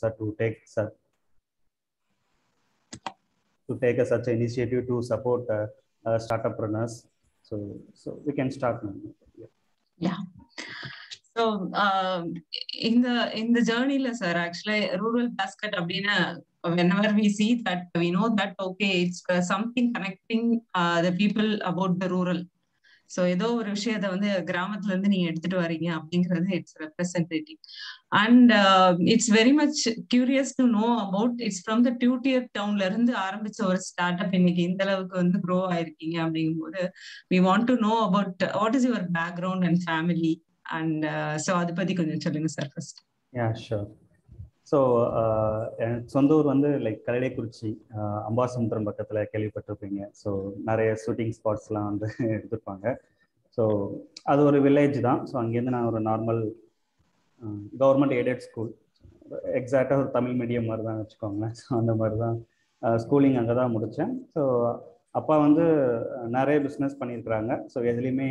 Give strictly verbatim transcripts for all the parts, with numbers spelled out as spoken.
sir, to take such to take a such initiative to support uh, uh, startuppreneurs. So, so we can start now. Yeah. Yeah. So uh, in the in the journey, sir, actually, Rural Basket Abdina. Whenever we see that, we know that okay, it's uh, something connecting uh, the people about the rural. So, ஏதோ ஒரு விஷயத்தை வந்து கிராமத்துல இருந்து நீங்க எடுத்துட்டு வரீங்க அப்படிங்கிறது it's representing and it's very much curious to know about it's from the டியூட்டியர் டவுன்ல இருந்து ஆரம்பிச்ச ஒரு ஸ்டார்ட் அப் இன்னைக்கு இந்த அளவுக்கு வந்து க்ரோ ஆயிருக்கீங்க அப்படிங்கும் போது we want to know about what is your background and family and so அதை பத்தி கொஞ்சம் சொல்லுங்க sir first. Yeah sure. So எனக்கு சொந்த ஊர் வந்து லைக் கல்லடைக்குறிச்சி அம்பாசமுத்திரம் பக்கத்தில் கேள்விப்பட்டிருப்பீங்க. ஸோ நிறைய ஷூட்டிங் ஸ்பாட்ஸ்லாம் வந்து எடுத்திருப்பாங்க. ஸோ அது ஒரு வில்லேஜ் தான். ஸோ அங்கேருந்து நான் ஒரு நார்மல் கவர்மெண்ட் எய்டட் ஸ்கூல், எக்ஸாக்டாக ஒரு தமிழ் மீடியம் மாதிரி தான் வச்சுக்கோங்களேன். ஸோ அந்த மாதிரி தான் ஸ்கூலிங் அங்கே தான் முடித்தேன். ஸோ அப்பா வந்து நிறைய பிஸ்னஸ் பண்ணியிருக்கிறாங்க. ஸோ எதுலேயுமே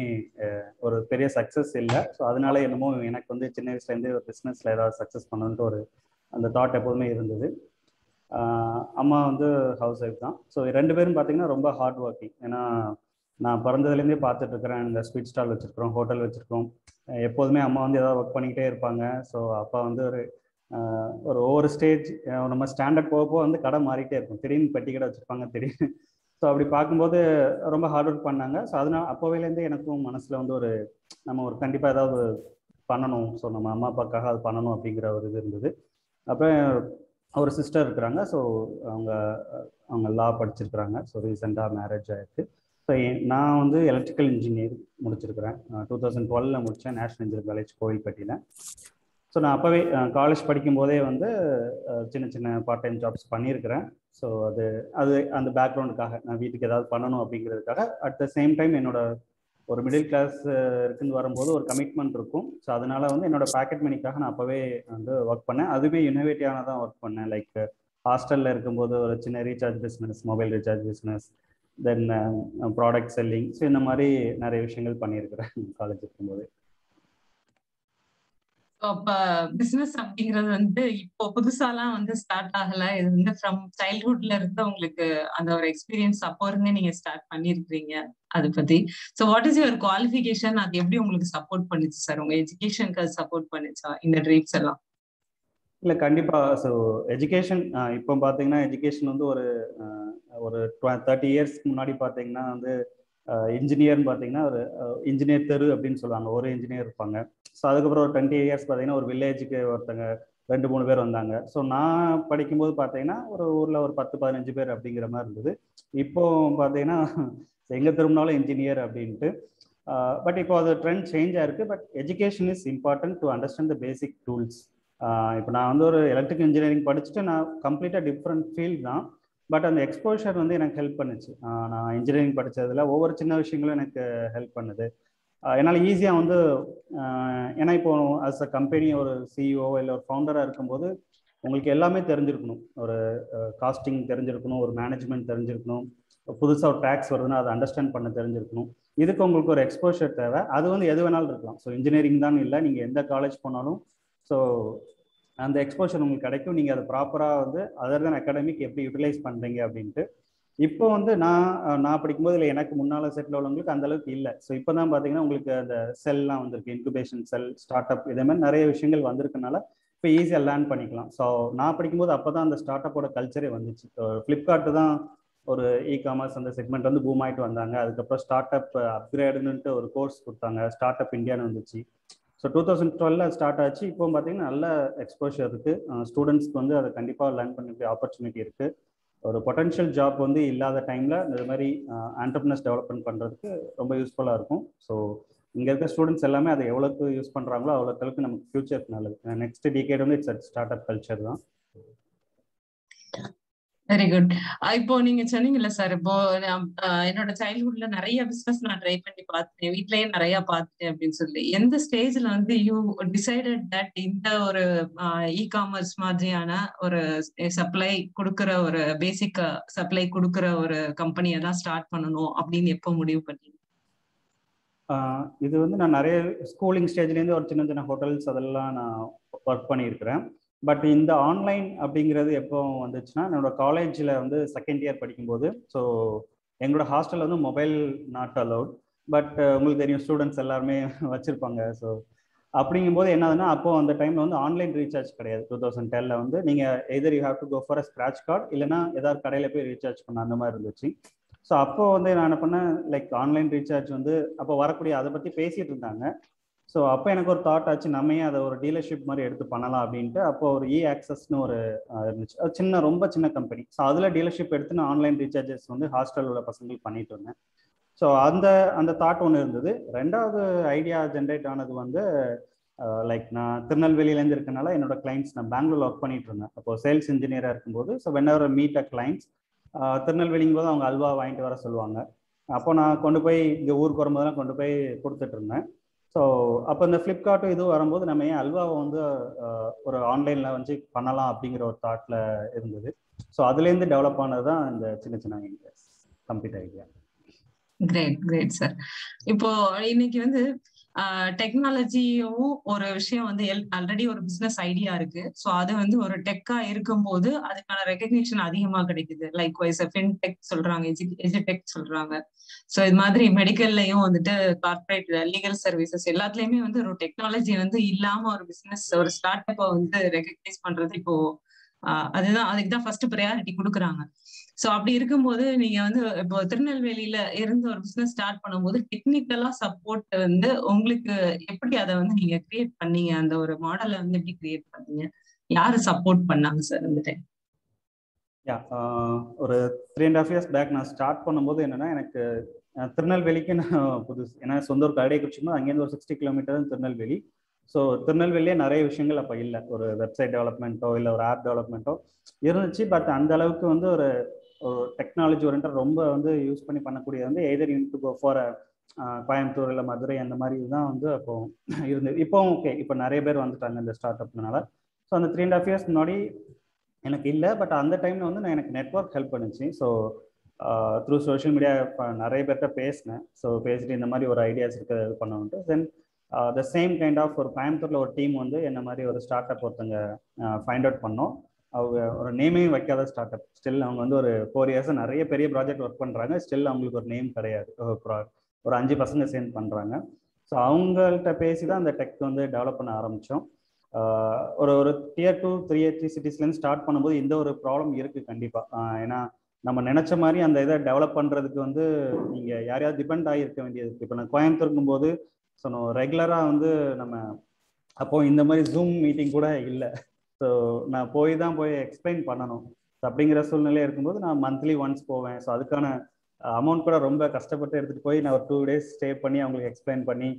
ஒரு பெரிய சக்ஸஸ் இல்லை. ஸோ அதனால என்னமோ எனக்கு வந்து சின்ன வயசுலேருந்தே ஒரு பிஸ்னஸில் ஏதாவது சக்ஸஸ் பண்ணணுன்ட்டு ஒரு அந்த தாட் எப்போதுமே இருந்தது. அம்மா வந்து ஹவுஸ் ஒய்ஃப் தான். ஸோ ரெண்டு பேரும் பார்த்திங்கன்னா ரொம்ப ஹார்ட் ஒர்க்கிங். ஏன்னா நான் பிறந்ததுலேருந்தே பார்த்துட்ருக்கிறேன். இந்த ஸ்வீட் ஸ்டால் வச்சுருக்கிறோம், ஹோட்டல் வச்சுருக்கோம். எப்போதுமே அம்மா வந்து ஏதாவது ஒர்க் பண்ணிக்கிட்டே இருப்பாங்க. ஸோ அப்பா வந்து ஒரு ஒரு ஒவ்வொரு ஸ்டேஜ் நம்ம ஸ்டாண்டர்ட் போகப்போ வந்து கடை மாறிட்டே இருக்கும். திடீர்னு பெட்டி கடை வச்சுருப்பாங்க திடீர்னு. ஸோ அப்படி பார்க்கும்போது ரொம்ப ஹார்ட் ஒர்க் பண்ணாங்க. ஸோ அதனால் அப்போவேலேருந்தே எனக்கும் மனசில் வந்து ஒரு நம்ம ஒரு கண்டிப்பாக ஏதாவது பண்ணணும், ஸோ நம்ம அம்மா அப்பாக்காக அது பண்ணணும் அப்படிங்கிற ஒரு இது இருந்தது. அப்புறம் ஒரு சிஸ்டர் இருக்கிறாங்க. ஸோ அவங்க அவங்க லா படிச்சிருக்கிறாங்க. ஸோ ரீசெண்டாக மேரேஜ் ஆகிருக்கு. ஸோ நான் வந்து எலக்ட்ரிக்கல் இன்ஜினியர் முடிச்சிருக்கிறேன். டூ தௌசண்ட் டுவெலில் முடித்தேன் நேஷ்னல் இன்ஜினியரிங் காலேஜ் கோயில்பட்டியில். ஸோ நான் அப்போவே காலேஜ் படிக்கும்போதே வந்து சின்ன சின்ன பார்ட் டைம் ஜாப்ஸ் பண்ணியிருக்கிறேன். ஸோ அது அது அந்த பேக்ரவுண்டுக்காக நான் வீட்டுக்கு ஏதாவது பண்ணணும் அப்படிங்கிறதுக்காக. அட் த சேம் டைம் என்னோட ஒரு மிடில் கிளாஸ் இருக்குன்னு வரும்போது ஒரு கமிட்மெண்ட் இருக்கும். ஸோ அதனால வந்து என்னோட பேக்கெட் மணிக்காக நான் அப்போவே வந்து ஒர்க் பண்ணேன். அதுவே இனோவேட்டிவான தான் ஒர்க் பண்ணேன். லைக் ஹாஸ்டலில் இருக்கும்போது ஒரு சின்ன recharge business, mobile recharge business, then product selling. So இந்த மாதிரி நிறைய விஷயங்கள் பண்ணியிருக்கிறேன் காலேஜ் இருக்கும்போது. அப்ப பிசினஸ் அப்படிங்கிறது வந்து இப்போ புதுசாலாம் வந்து ஸ்டார்ட் ஆகல. இது வந்து ஃப்ரம் சைல்ட்ஹுட்ல இருந்து உங்களுக்கு அந்த ஒரு எக்ஸ்பீரியன்ஸ் அப்போ இருந்து நீங்க ஸ்டார்ட் பண்ணிருக்கீங்க. அதை பத்தி so what is your qualification? அது எப்படி உங்களுக்கு சப்போர்ட் பண்ணுச்சு சார்? உங்க எஜுகேஷனுக்கு அது சப்போர்ட் பண்ணுச்சா இந்த ட்ரீம்ஸ் எல்லாம்? இல்லை, கண்டிப்பாக. ஸோ எஜுகேஷன் இப்போ பார்த்தீங்கன்னா எஜுகேஷன் வந்து ஒரு ஒரு தேர்ட்டி இயர்ஸ்க்கு முன்னாடி பார்த்தீங்கன்னா வந்து இன்ஜினியர்னு பார்த்தீங்கன்னா ஒரு இன்ஜினியர் தெரு அப்படின்னு சொல்லுவாங்க, ஒரு இன்ஜினியர் இருப்பாங்க. ஸோ அதுக்கப்புறம் ஒரு டுவெண்ட்டி இயர்ஸ் பார்த்தீங்கன்னா ஒரு வில்லேஜுக்கு ஒருத்தங்க ரெண்டு மூணு பேர் வந்தாங்க. ஸோ நான் படிக்கும்போது பார்த்தீங்கன்னா ஒரு ஊரில் ஒரு பத்து பதினஞ்சு பேர் அப்படிங்கிற மாதிரி இருந்தது. இப்போ பார்த்தீங்கன்னா எங்கே திரும்பினாலும் இன்ஜினியர் அப்படின்ட்டு. பட் இப்போ அது ட்ரெண்ட் சேஞ்ச் ஆயிருக்கு. But education is important to understand the basic tools. இப்போ நான் வந்து ஒரு எலக்ட்ரிக்கல் இன்ஜினியரிங் படிச்சுட்டு நான் கம்ப்ளீட்டாக டிஃப்ரெண்ட் ஃபீல்டு தான். பட் அந்த எக்ஸ்போஷர் வந்து எனக்கு ஹெல்ப் பண்ணுச்சு. நான் இன்ஜினியரிங் படித்ததில் ஒவ்வொரு சின்ன விஷயங்களும் எனக்கு ஹெல்ப் பண்ணுது. என்னால் ஈஸியாக வந்து ஏன்னா இப்போ ஆஸ் அ கம்பெனி ஒரு சிஇஓ இல்லை ஒரு ஃபவுண்டராக இருக்கும்போது உங்களுக்கு எல்லாமே தெரிஞ்சிருக்கணும். ஒரு காஸ்டிங் தெரிஞ்சிருக்கணும், ஒரு மேனேஜ்மெண்ட் தெரிஞ்சிருக்கணும், புதுசாக ஒரு டேக்ஸ் வருதுன்னா அதை அண்டர்ஸ்டாண்ட் பண்ண தெரிஞ்சிருக்கணும். இதுக்கு உங்களுக்கு ஒரு எக்ஸ்போஷர் தேவை. அது வந்து எது வேணாலும் இருக்கலாம். ஸோ இன்ஜினியரிங் தான் இல்லை, நீங்கள் எந்த காலேஜ் போனாலும் ஸோ அந்த எக்ஸ்போஷர் உங்களுக்கு கிடைக்கும். நீங்கள் அதை ப்ராப்பராக வந்து அதர் தென் அகாடமிக் எப்படி யூட்டிலைஸ் பண்ணுறீங்க அப்படின்ட்டு. இப்போ வந்து நான் நான் படிக்கும்போது இல்லை, எனக்கு முன்னால் செட்டில் உள்ளவங்களுக்கு அந்தளவுக்கு இல்லை. ஸோ இப்போ தான் பார்த்தீங்கன்னா உங்களுக்கு அந்த செல்லாம் வந்திருக்கு, இன்குபேஷன் செல், ஸ்டார்ட் அப், இதே மாதிரி நிறைய விஷயங்கள் வந்திருக்கனால இப்போ ஈஸியாக லேர்ன் பண்ணிக்கலாம். ஸோ நான் படிக்கும்போது அப்போ தான் அந்த ஸ்டார்ட் அப்போட கல்ச்சரே வந்துச்சு. ஃப்ளிப்கார்ட்டு தான் ஒரு இ காமர்ஸ் அந்த செக்மெண்ட் வந்து பூம் ஆகிட்டு வந்தாங்க. அதுக்கப்புறம் ஸ்டார்ட் அப் அப்கிரேடுன்னுட்டு ஒரு கோர்ஸ் கொடுத்தாங்க, ஸ்டார்ட் அப் இந்தியான்னு வந்துச்சு. ஸோ டூ தௌசண்ட் டுவெல்ல ஸ்டார்ட் ஆச்சு. இப்போ பார்த்தீங்கன்னா நல்ல எக்ஸ்போஷர் இருக்குது. ஸ்டூடெண்ட்ஸ்க்கு வந்து அதை கண்டிப்பாக லேர்ன் பண்ணிக்க ஆப்பர்ச்சுனிட்டி இருக்குது. ஒரு பொட்டன்ஷியல் ஜாப் வந்து இல்லாத டைமில் இந்த மாதிரி ஆண்டர்ப்ரனர்ஸ் டெவலப்மெண்ட் பண்ணுறதுக்கு ரொம்ப யூஸ்ஃபுல்லாக இருக்கும். ஸோ இங்கே இருக்க ஸ்டூடெண்ட்ஸ் எல்லாமே அதை எவ்வளோக்கு யூஸ் பண்ணுறாங்களோ அவ்வளோக்களுக்கு நமக்கு ஃபியூச்சருக்கு நல்லது. நெக்ஸ்ட் டிகேட் வந்து இட்ஸ் ஸ்டார்ட் அப் கல்ச்சர் தான். Very good. இப்போ நீங்க சொன்னீங்கல்ல சார், இப்போ என்னோட சைல்ட்ஹுட்ல நிறைய பிசினஸ் நான் ட்ரை பண்ணி பார்த்துட்டேன், வீட்லயே நிறைய பார்த்துட்டேன் அப்படின்னு சொல்லி எந்த ஸ்டேஜ்ல வந்து யூ டிசைடட் தட் இந்த ஒரு இ காமர்ஸ் மாதிரியான ஒரு சப்ளை கொடுக்குற ஒரு பேசிக் சப்ளை கொடுக்குற ஒரு கம்பெனியை தான் ஸ்டார்ட் பண்ணணும் அப்படின்னு எப்போ முடிவு பண்ணீங்க? இது வந்து நான் நிறைய ஸ்கூலிங் ஸ்டேஜ்லேருந்து ஒரு சின்ன சின்ன ஹோட்டல்ஸ் அதெல்லாம் நான் ஒர்க் பண்ணியிருக்கிறேன். பட் இந்த ஆன்லைன் அப்படிங்கிறது எப்போ வந்துச்சுன்னா என்னோடய காலேஜில் வந்து செகண்ட் இயர் படிக்கும்போது. ஸோ எங்களோட ஹாஸ்டலில் வந்து மொபைல் நாட் அலவுட், பட் உங்களுக்கு தெரியும் ஸ்டூடெண்ட்ஸ் எல்லாருமே வச்சுருப்பாங்க. ஸோ அப்படிங்கும்போது என்னதுன்னா அப்போது அந்த டைமில் வந்து ஆன்லைன் ரீசார்ஜ் கிடையாது. டூ தௌசண்ட் டெனில் வந்து நீங்கள் either you have to go for a scratch card இல்லைனா ஏதாவது கடையில் போய் ரீசார்ஜ் பண்ண அந்த மாதிரி இருந்துச்சு. ஸோ அப்போது வந்து நான் என்ன பண்ணேன், லைக் ஆன்லைன் ரீசார்ஜ் வந்து அப்போ வரக்கூடிய அதை பற்றி பேசிகிட்டு இருந்தாங்க. ஸோ அப்போ எனக்கு ஒரு தாட் ஆச்சு, நம்ம ஏன் அதை ஒரு டீலர்ஷிப் மாதிரி எடுத்து பண்ணலாம் அப்படின்ட்டு. அப்போ ஒரு இ ஆக்சஸ்னு ஒரு இருந்துச்சு, அது சின்ன ரொம்ப சின்ன கம்பெனி. ஸோ அதில் டீலர்ஷிப் எடுத்து நான் ஆன்லைன் ரீசார்ஜஸ் வந்து ஹாஸ்டல் உள்ள பசங்களுக்கு பண்ணிட்டு இருந்தேன். ஸோ அந்த அந்த தாட் ஒன்று இருந்தது. ரெண்டாவது ஐடியா ஜென்ரேட் ஆனது வந்து லைக் நான் திருநெல்வேலியிலேருந்து இருக்கனால என்னோட கிளைண்ட்ஸ், நான் பெங்களூரில் ஒர்க் பண்ணிட்டு இருந்தேன் அப்போ சேல்ஸ் இன்ஜினியராக இருக்கும்போது. So whenever meet a clients திருநெல்வேலிங்கும் போது அவங்க அல்வா வாங்கிட்டு வர சொல்லுவாங்க. அப்போ நான் கொண்டு போய் இங்கே ஊருக்கு வரும்போதெல்லாம் கொண்டு போய் கொடுத்துட்டு இருந்தேன். ஸோ அப்போ இந்த ஃப்ளிப்கார்ட்டும் இதுவும் வரும்போது நம்ம ஏன் அல்வாவை வந்து ஒரு ஆன்லைனில் வந்து பண்ணலாம் அப்படிங்கிற ஒரு தாட்டில் இருந்தது. ஸோ அதுலேருந்து டெவலப் ஆனது தான் இந்த சின்ன சின்ன ideas, complete idea. Great great sir. இப்போ இன்னைக்கு வந்து டெக்னாலஜியும் ஒரு விஷயம் வந்து ஆல்ரெடி ஒரு பிசினஸ் ஐடியா இருக்கு. ஸோ அது வந்து ஒரு டெக்கா இருக்கும் போது அதுக்கான ரெகக்னிஷன் அதிகமா கிடைக்குது. லைக் வைஸ் ஃபின்டெக் சொல்றாங்க, எஜுடெக் சொல்றாங்க. ஸோ இது மாதிரி மெடிக்கல்லையும் வந்துட்டு கார்பரேட் லீகல் சர்வீசஸ் எல்லாத்துலயுமே வந்து ஒரு டெக்னாலஜி வந்து இல்லாம ஒரு பிசினஸ் ஒரு ஸ்டார்ட் அப்பை வந்து ரெகக்னைஸ் பண்றது இப்போ அதுதான், அதுக்கு தான் ஃபர்ஸ்ட் ப்ரையாரிட்டி கொடுக்குறாங்க. ஸோ அப்படி இருக்கும்போது நீங்க வந்து இப்போ திருநெல்வேலியில இருந்து ஒரு பிசினஸ் ஸ்டார்ட் பண்ணும்போது டெக்னிக்கலா சப்போர்ட் வந்து உங்களுக்கு எப்படி அதை வந்து நீங்க கிரியேட் பண்ணீங்க, அந்த ஒரு மாடலை வந்து எப்படி கிரியேட் பண்ணீங்க, யாரு சப்போர்ட் பண்ணாங்க சார் இந்த டைம்? யா, ஒரு three and half years back நான் ஸ்டார்ட் பண்ணும்போது என்னன்னா எனக்கு திருநெல்வேலிக்கு நான் புதுசு. ஏன்னா சொந்த ஒரு கடையை குடிச்சோம்னா அங்கேருந்து ஒரு சிக்ஸ்டி கிலோமீட்டர் திருநெல்வேலி. ஸோ திருநெல்வேலியே நிறைய விஷயங்கள் அப்போ இல்லை, ஒரு வெப்சைட் டெவலப்மெண்ட்டோ இல்லை ஒரு ஆப் டெவலப்மெண்ட்டோ இருந்துச்சு. பட் அந்த அளவுக்கு வந்து ஒரு ஒரு டெக்னாலஜி ஒரியன்டாக ரொம்ப வந்து யூஸ் பண்ணி பண்ணக்கூடியது வந்து either unit go for Coimbatore இல்லை மதுரை அந்த மாதிரி தான் வந்து அப்போ இருந்தது. இப்போவும் ஓகே, இப்போ நிறைய பேர் வந்துட்டாங்க இந்த ஸ்டார்ட் அப்னால. ஸோ அந்த த்ரீ அண்ட் ஹாஃப் இயர்ஸ் முன்னாடி எனக்கு இல்லை, பட் அந்த டைமில் வந்து நான் எனக்கு நெட்வொர்க் ஹெல்ப் பண்ணுச்சு. ஸோ த்ரூ சோஷியல் மீடியா நிறைய பேர்கிட்ட பேசினேன். ஸோ பேசிட்டு இந்த மாதிரி ஒரு ஐடியாஸ் இருக்கிறது இது பண்ண வந்துட்டு then the same kind of ஒரு கோயம்புத்தூரில் ஒரு டீம் வந்து என்ன மாதிரி ஒரு ஸ்டார்ட் அப் ஒருத்தங்க ஃபைண்ட் அவுட் பண்ணோம். அவங்க ஒரு நேமையும் வைக்காத ஸ்டார்ட் அப், ஸ்டில் அவங்க வந்து ஒரு ஃபோர் இயர்ஸாக நிறைய பெரிய ப்ராஜெக்ட் ஒர்க் பண்ணுறாங்க, ஸ்டில் அவங்களுக்கு ஒரு நேம் கிடையாது. ஒரு அஞ்சு பசங்க சேர்ந்து பண்ணுறாங்க. ஸோ அவங்கள்ட்ட பேசி தான் அந்த டெக் வந்து டெவலப் பண்ண ஆரம்பித்தோம். ஒரு ஒரு டியர் டூ த்ரீ த்ரீ சிட்டிஸ்லேருந்து ஸ்டார்ட் பண்ணும்போது இந்த ஒரு ப்ராப்ளம் இருக்குது கண்டிப்பாக. ஏன்னா நம்ம நினச்ச மாதிரி அந்த இதை டெவலப் பண்ணுறதுக்கு வந்து நீங்கள் யாரையாவது டிபெண்ட் ஆகியிருக்க வேண்டியது இருக்குது. இப்போ நான் கோயம்புத்தூருக்கும் போது ஸோ ரெகுலராக வந்து நம்ம அப்போது இந்த மாதிரி ஜூம் மீட்டிங் கூட இல்லை. ஸோ நான் போய் தான் போய் எக்ஸ்பிளைன் பண்ணணும். ஸோ அப்படிங்கிற சூழ்நிலையாக இருக்கும்போது நான் மந்த்லி ஒன்ஸ் போவேன். ஸோ அதுக்கான அமௌண்ட் கூட ரொம்ப கஷ்டப்பட்டு எடுத்துகிட்டு போய் நான் ஒரு டூ டேஸ் ஸ்டே பண்ணி அவங்களுக்கு எக்ஸ்பிளைன் பண்ணி,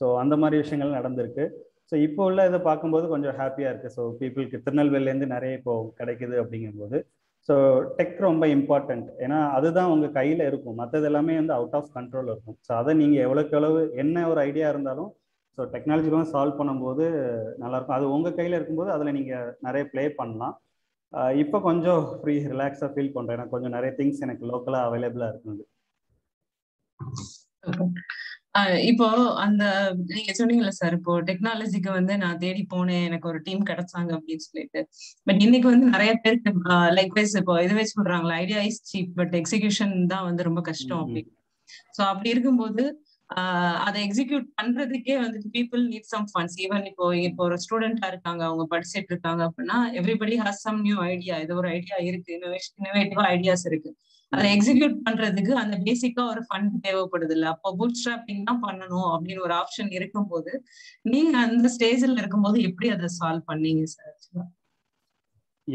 ஸோ அந்த மாதிரி விஷயங்கள் நடந்திருக்கு. ஸோ இப்போ உள்ள இதை பார்க்கும்போது கொஞ்சம் ஹாப்பியாக இருக்குது. ஸோ பீப்புளுக்கு திருநெல்வேலியிலேருந்து நிறைய இப்போ கிடைக்குது அப்படிங்கும்போது. ஸோ டெக் ரொம்ப இம்பார்ட்டண்ட், ஏன்னா அதுதான் உங்கள் கையில் இருக்கும், மற்றது எல்லாமே வந்து அவுட் ஆஃப் கண்ட்ரோல் இருக்கும். ஸோ அதை நீங்கள் எவ்வளோக்கு எவ்வளவு என்ன ஒரு ஐடியா இருந்தாலும் ஸோ டெக்னாலஜிலாம் சால்வ் பண்ணும்போது நல்லாயிருக்கும். அது உங்கள் கையில் இருக்கும்போது அதில் நீங்கள் நிறைய ப்ளே பண்ணலாம். இப்போ கொஞ்சம் ஃப்ரீ ரிலாக்ஸாக ஃபீல் பண்ணுறேன், ஏன்னா கொஞ்சம் நிறைய திங்ஸ் எனக்கு லோக்கலாக அவைலபிளாக இருக்குது. இப்போ அந்த நீங்க சொன்னீங்கல்ல சார், இப்போ டெக்னாலஜிக்கு வந்து நான் தேடி போனேன், எனக்கு ஒரு டீம் கிடைச்சாங்க அப்படின்னு சொல்லிட்டு. பட் இன்னைக்கு வந்து நிறைய பேருக்கு லைக் வைஸ் இப்போ இதுவே சொல்றாங்களா, idea is cheap but execution தான் வந்து ரொம்ப கஷ்டம் அப்படின்னு. ஸோ அப்படி இருக்கும்போது அதை எக்ஸிக்யூட் பண்றதுக்கே வந்து people need some funds. Even இப்போ இப்போ ஒரு ஸ்டூடெண்டா இருக்காங்க, அவங்க படிச்சுட்டு இருக்காங்க அப்படின்னா everybody has some new idea, இது ஒரு ஐடியா இருக்கு, இன்னோவேஷன் இன்னோவேட்டிவ் ஐடியாஸ் இருக்கு, அதை எக்ஸிக்யூட் பண்றதுக்கு அந்த பேசிக்கா ஒரு ஃபண்ட் தேவைப்படுது இல்ல. அப்போ பூட் ஸ்ட்ராப்பிங் தான் பண்ணணும் அப்படின்னு ஒரு ஆப்ஷன் இருக்கும்போது நீங்க அந்த ஸ்டேஜ்ல இருக்கும்போது எப்படி அதை சால்வ் பண்ணீங்க சார்?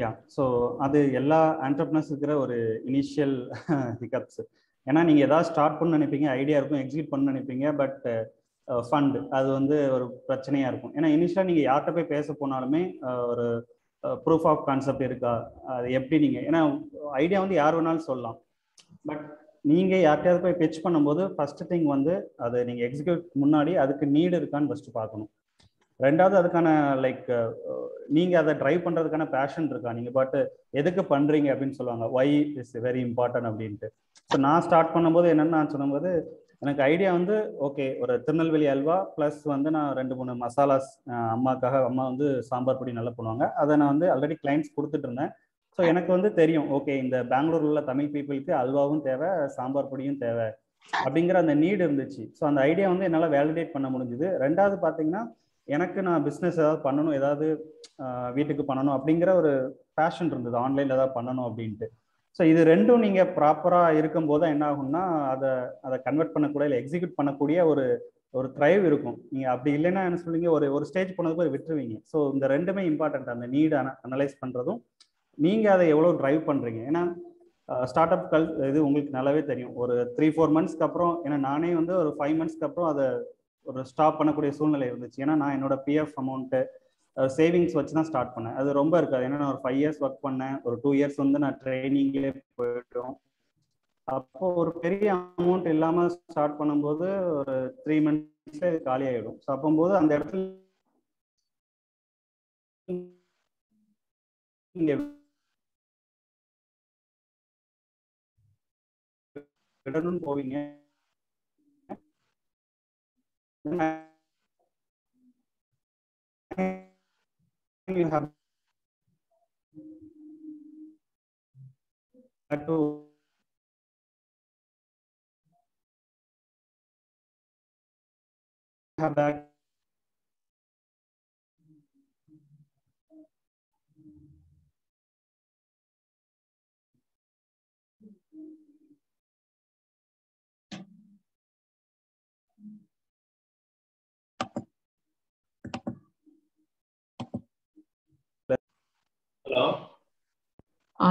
யா, ஸோ அது எல்லா என்டர்பிரனர்ஸ் இருக்கிற ஒரு இனிஷியல் ஹிக்கப்ஸ். ஏன்னா நீங்கள் எதாவது ஸ்டார்ட் பண்ண நினைப்பீங்க, ஐடியா இருக்கும், எக்ஸிக்யூட் பண்ண நினைப்பீங்க, பட் ஃபண்டு அது வந்து ஒரு பிரச்சனையாக இருக்கும். ஏன்னா இனிஷியலாக நீங்கள் யார்கிட்ட போய் பேச போனாலுமே ஒரு ப்ரூஃப் ஆஃப் கான்செப்ட் இருக்கா, அது எப்படி நீங்கள், ஏன்னா ஐடியா வந்து யார் வேணாலும் சொல்லலாம், பட் நீங்கள் யார்கிட்டையாவது போய் பிட்ச் பண்ணும்போது ஃபஸ்ட்டு திங் வந்து அதை நீங்கள் எக்ஸிக்யூட் முன்னாடி அதுக்கு நீடு இருக்கான்னு ஃபஸ்ட்டு பார்க்கணும். ரெண்டாவது அதுக்கான லைக் நீங்கள் அதை ட்ரைவ் பண்ணுறதுக்கான பேஷன் இருக்கா, நீங்கள் பாட்டு எதுக்கு பண்ணுறீங்க அப்படின்னு சொல்லுவாங்க, ஒய் இஸ் வெரி இம்பார்ட்டன்ட் அப்படின்ட்டு. ஸோ நான் ஸ்டார்ட் பண்ணும்போது என்னென்னு நான் சொன்னபோது ईडिया वो ओके और तिरुनेलवेली हलवा प्लस वो ना रे मूणु मसाला अम्मा अम्मा वो सांबार पड़ी ना पड़ा ना वो आलरे क्लाइंट्स कोई ओके बैंगलूर तमिल पीपल् हलवावुम देव सांबार पड़ियुम देव अभी नीड्ची सो अंत ईडिया वो एना वालिडेट पड़ मुझे रेडा पाती ना बिजनेस पड़नों वीट्टुक्कु पड़नों अभी और पैशन आनलेन पड़नों अब सो इत रेडू नहीं प्रापरा एना कन्वर्ट पड़कूँ एक्सिक्यूट पड़कूर और थ्राइव अभी इलेना और स्टेज पे विटरवी सो रेमे इंपार्टेंट नीड अनलाइज पड़ेदों एव्वलो ड्राइव पड़ी ऐसा स्टार्ट अप कल इतना और थ्री फोर मंथ्स नाने वो और फाइव मंथ्स स्टॉप पड़कूर सून ऐसा ना इन पीएफ अमाउंट सेविंग्स वच्चु தான் ஸ்டார்ட் பண்ணேன் அது ரொம்ப இருக்காது ஏன்னா நான் फाइव இயர்ஸ் வர்க் பண்ணேன் ஒரு टू இயர்ஸ் வந்து நான் ட்ரெய்னிங்லயே போய்ட்டோம் அப்போ ஒரு பெரிய அமௌண்ட் இல்லாம ஸ்டார்ட் பண்ணும்போது ஒரு थ्री मंथ्सல காலி ஆயிடும் சோ அப்பம்போது அந்த இடத்துல இங்க விடணும் போவீங்க you have to have that hello ஆ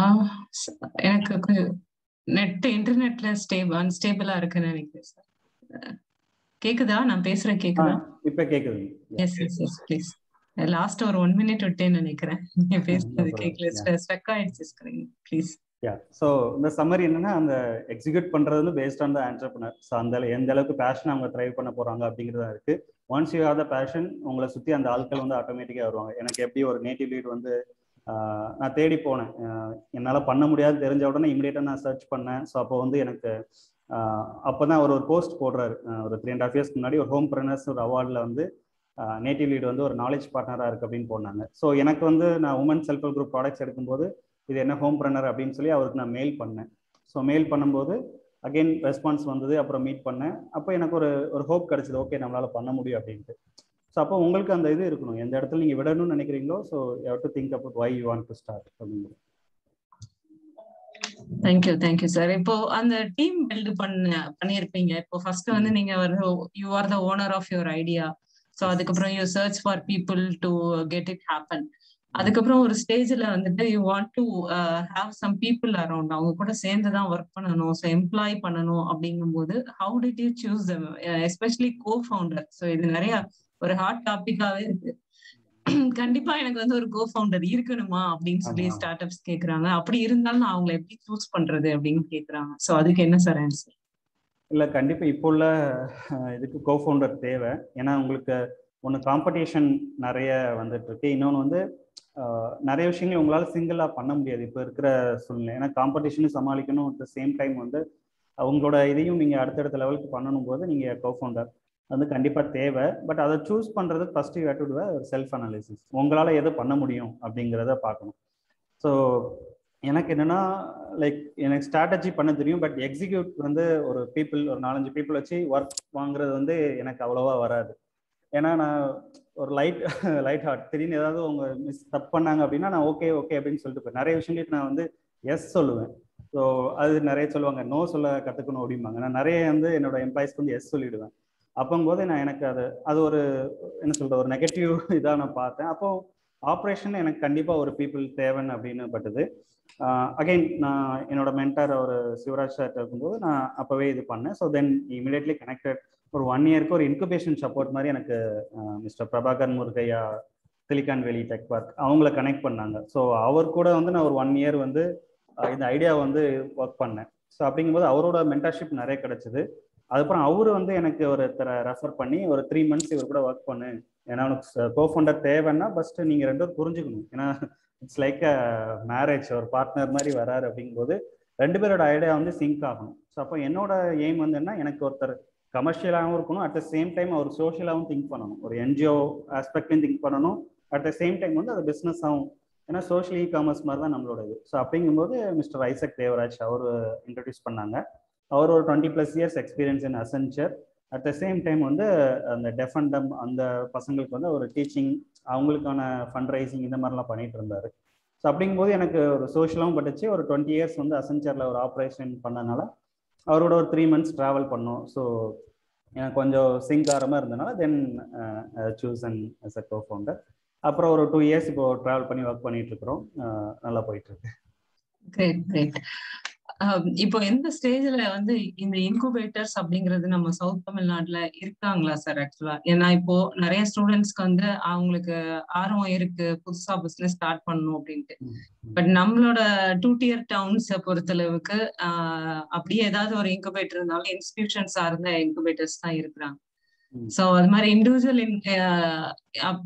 எனக்கு கொஞ்சம் நெட் இன்டர்நெட்ல ஸ்டேபிள் அன்ஸ்டேபிளா இருக்குன்னு நினைக்கிறேன் சார் கேக்குதா நான் பேசுறேன் கேக்குதா இப்போ கேக்குது yes yes yes please last ஒரு one மினிட் விட்டேன்னு நினைக்கிறேன் நீங்க பேசுறது கேக்கல ஸ்டக் ஆயிடுச்சு ஸ்கிரீன் ப்ளீஸ் யா சோ இந்த சம்மரி என்னன்னா அந்த எக்ஸிக்யூட் பண்றதுல based on the entrepreneur so அந்த எந்த அளவுக்கு பேஷன் அவங்க ட்ரைவ் பண்ண போறாங்க அப்படிங்கறதா இருக்கு once you have the passion உங்களை சுத்தி அந்த ஆட்கள் வந்து ஆட்டோமேட்டிக்கா வருவாங்க எனக்கு எப்படி ஒரு நேட்டிவ் லீட் வந்து நான் தேடி போனேன் என்னால் பண்ண முடியாது தெரிஞ்ச உடனே இமிடியேட்டாக நான் சர்ச் பண்ணேன் ஸோ அப்போ வந்து எனக்கு அப்போ தான் ஒரு ஒரு போஸ்ட் போடுறாரு ஒரு த்ரீ அண்ட் ஹாஃப் இயர்ஸ்க்கு முன்னாடி ஒரு ஹோம் ப்ரெனர்ஸ் ஒரு அவார்டில் வந்து நேட்டிவ் லீட் வந்து ஒரு நாலேஜ் பார்ட்னராக இருக்குது அப்படின்னு போனாங்க ஸோ எனக்கு வந்து நான் woman self help group products எடுக்கும்போது இது என்ன ஹோம் ப்ரெனர் அப்படின்னு சொல்லி அவருக்கு நான் மெயில் பண்ணேன் ஸோ மெயில் பண்ணும்போது அகெயின் ரெஸ்பான்ஸ் வந்தது அப்புறம் மீட் பண்ணேன் அப்போ எனக்கு ஒரு ஒரு ஹோப் கிடச்சிது ஓகே நம்மளால் பண்ண முடியும் அப்படின்ட்டு சோ அப்ப உங்களுக்கு அந்த இது இருக்கணும் எந்த இடத்துல நீங்க விடணும்னு நினைக்கிறீங்களோ so you have to think about why you want to start அப்படிங்கறது thank you thank you sir இப்போ அந்த டீம் பில்ட் பண்ண பண்ணிருப்பீங்க இப்போ first வந்து நீங்க you are the owner of your idea so அதுக்கு அப்புறம் you search for people to get it happen அதுக்கு அப்புறம் ஒரு ஸ்டேஜ்ல வந்துட்டு you want to uh, have some people around அவங்க கூட சேர்ந்து தான் work பண்ணனும் சோ எம்ப்ளாய் பண்ணனும் அப்படிங்கும்போது how did you choose them uh, especially co-founder so இது நிறைய ஒரு ஹாட் டாபிக்காவே இருக்கு கண்டிப்பா எனக்கு வந்து ஒரு கோ ஃபவுண்டர் இருக்கணுமா அப்படினு சொல்லி ஸ்டார்ட்அப்ஸ் கேக்குறாங்க அப்படி இருந்தாலும் நான் அவங்களை எப்படி சூஸ் பண்றது அப்படினு கேக்குறாங்க சோ அதுக்கு என்ன சார் ஆன்சர் இல்ல கண்டிப்பா இப்போ உள்ள இதுக்கு கோ ஃபவுண்டர் தேவை ஏன்னா உங்களுக்கு ஒன்னு காம்படிஷன் நிறைய வந்துட்டு இருக்கு இன்னொன்னு வந்து நிறைய விஷயங்கள் உங்களால சிங்கிளா பண்ண முடியாது இப்போ இருக்கிற சூழ்நிலை ஏன்னா காம்படிஷனும் சமாளிக்கணும் அட் த சேம் டைம் வந்து அவங்களோட இதையும் நீங்க அடுத்தடுத்த லெவலுக்கு பண்ணணும் போது நீங்க கோ ஃபவுண்டர் வந்து கண்டிப்பா தேவை பட் அதை சூஸ் பண்றது first you have to to a self analysis உங்களால எது பண்ண முடியும் அப்படிங்கிறத பார்க்கணும் ஸோ எனக்கு என்னன்னா லைக் எனக்கு ஸ்ட்ராட்டஜி பண்ண தெரியும் பட் எக்ஸிக்யூட் வந்து ஒரு பீப்புள் ஒரு நாலஞ்சு பீப்புள் வச்சு ஒர்க் வாங்குறது வந்து எனக்கு அவ்வளோவா வராது ஏன்னா நான் ஒரு லைட் லைட் ஹார்ட் திடீர்னு ஏதாவது அவங்க மிஸ் தப்பு பண்ணாங்க அப்படின்னா நான் ஓகே ஓகே அப்படின்னு சொல்லிட்டு நிறைய விஷயங்களுக்கு நான் வந்து எஸ் சொல்லுவேன் ஸோ அது நிறைய சொல்லுவாங்க நோ சொல்ல கற்றுக்கணும் அப்படிம்பாங்க நான் நிறைய வந்து என்னோட எம்ப்ளாயிஸ்க்கு வந்து எஸ் சொல்லிடுவேன் அப்போங்கும்போது நான் எனக்கு அது அது ஒரு என்ன சொல்கிறது ஒரு நெகட்டிவ் இதாக நான் பார்த்தேன் அப்போது ஆப்ரேஷன் எனக்கு கண்டிப்பாக ஒரு பீப்புள் தேவைன்னு அப்படின்னு பட்டுது அகெயின் நான் என்னோட மென்டார் ஒரு சிவராஜ் சார்ட்ட இருக்கும்போது நான் அப்போவே இது பண்ணேன் ஸோ தென் இமிடியட்லி கனெக்டட் ஒரு ஒன் இயருக்கு ஒரு இன்குபேஷன் சப்போர்ட் மாதிரி எனக்கு mister Prabhakar Murugaiah silicon valley tech park அவங்கள கனெக்ட் பண்ணாங்க ஸோ அவர் கூட வந்து நான் ஒரு ஒன் இயர் வந்து இந்த ஐடியா வந்து ஒர்க் பண்ணேன் ஸோ அப்படிங்கும்போது அவரோட மென்டர்ஷிப் நிறைய கிடச்சிது அதுக்கப்புறம் அவரு வந்து எனக்கு ஒரு ரெஃபர் பண்ணி ஒரு த்ரீ மந்த்ஸ் இவர் கூட ஒர்க் பண்ணு ஏன்னா உனக்கு கோ ஃபவுண்டர் தேவைன்னா ஃபர்ஸ்ட் நீங்கள் ரெண்டும் புரிஞ்சுக்கணும் ஏன்னா இட்ஸ் லைக் அ மேரேஜ் ஒரு பார்ட்னர் மாதிரி வராரு அப்படிங்கும்போது ரெண்டு பேரோட ஐடியா வந்து சிங்க் ஆகணும் ஸோ அப்போ என்னோட எய்ம் வந்து என்ன எனக்கு ஒருத்தர் commercial ஆவும் இருக்கணும், at the same time our social ஆவும் think பண்ணனும், ஒரு N G O ஆஸ்பெக்ட்லயும் think பண்ணனும், at the same time வந்து அது business ஆவும், ஏன்னா social e-commerce மாதிரி தான் நம்மளோடது. So அப்படிங்கும்போது மிஸ்டர் ஐசக் தேவராஜ் அவர் இன்ட்ரோடியூஸ் பண்ணாங்க. அவர் ஒரு twenty plus years experience in Accenture, at the same time வந்து அந்த டெஃப் அண்ட் டெம் அந்த பசங்களுக்கு வந்து ஒரு டீச்சிங் அவங்களுக்கான ஃபண்ட் ரைசிங் இந்த மாதிரிலாம் பண்ணிட்டு இருந்தாரு. ஸோ அப்படிங்கும்போது எனக்கு ஒரு சோஷியலாகவும் பட்டுச்சு, ஒரு டுவெண்ட்டி இயர்ஸ் வந்து அசென்ச்சரில் ஒரு ஆப்ரேஷன் பண்ணதுனால அவரோட ஒரு த்ரீ மந்த்ஸ் ட்ராவல் பண்ணோம். ஸோ எனக்கு கொஞ்சம் சிங்காரமாக இருந்தனால then choose and as a co-founder. அப்புறம் ஒரு டூ இயர்ஸ் இப்போ ட்ராவல் பண்ணி ஒர்க் பண்ணிட்டு இருக்கிறோம், நல்லா போயிட்டு இருக்கு. Great great. இப்போ எந்த ஸ்டேஜ்ல வந்து இந்த இன்குபேட்டர்ஸ் அப்படிங்கிறது நம்ம சவுத் தமிழ்நாட்டுல இருக்காங்களா சார்? ஆக்சுவலா ஏன்னா இப்போ நிறைய ஸ்டூடெண்ட்ஸ்க்கு வந்து அவங்களுக்கு ஆர்வம் இருக்கு புதுசா பிசினஸ் ஸ்டார்ட் பண்ணணும் அப்படின்ட்டு, பட் நம்மளோட டூ டியர் டவுன்ஸ் பொறுத்தளவுக்கு ஆஹ் அப்படியே ஏதாவது ஒரு இன்குபேட்டர் இருந்தாலும் இன்ஸ்டிடியூஷன்ஸ் சார்ந்த இன்குபேட்டர்ஸ் தான் இருக்கிறாங்க. சோ அது மாதிரி இண்டிவிஜுவல்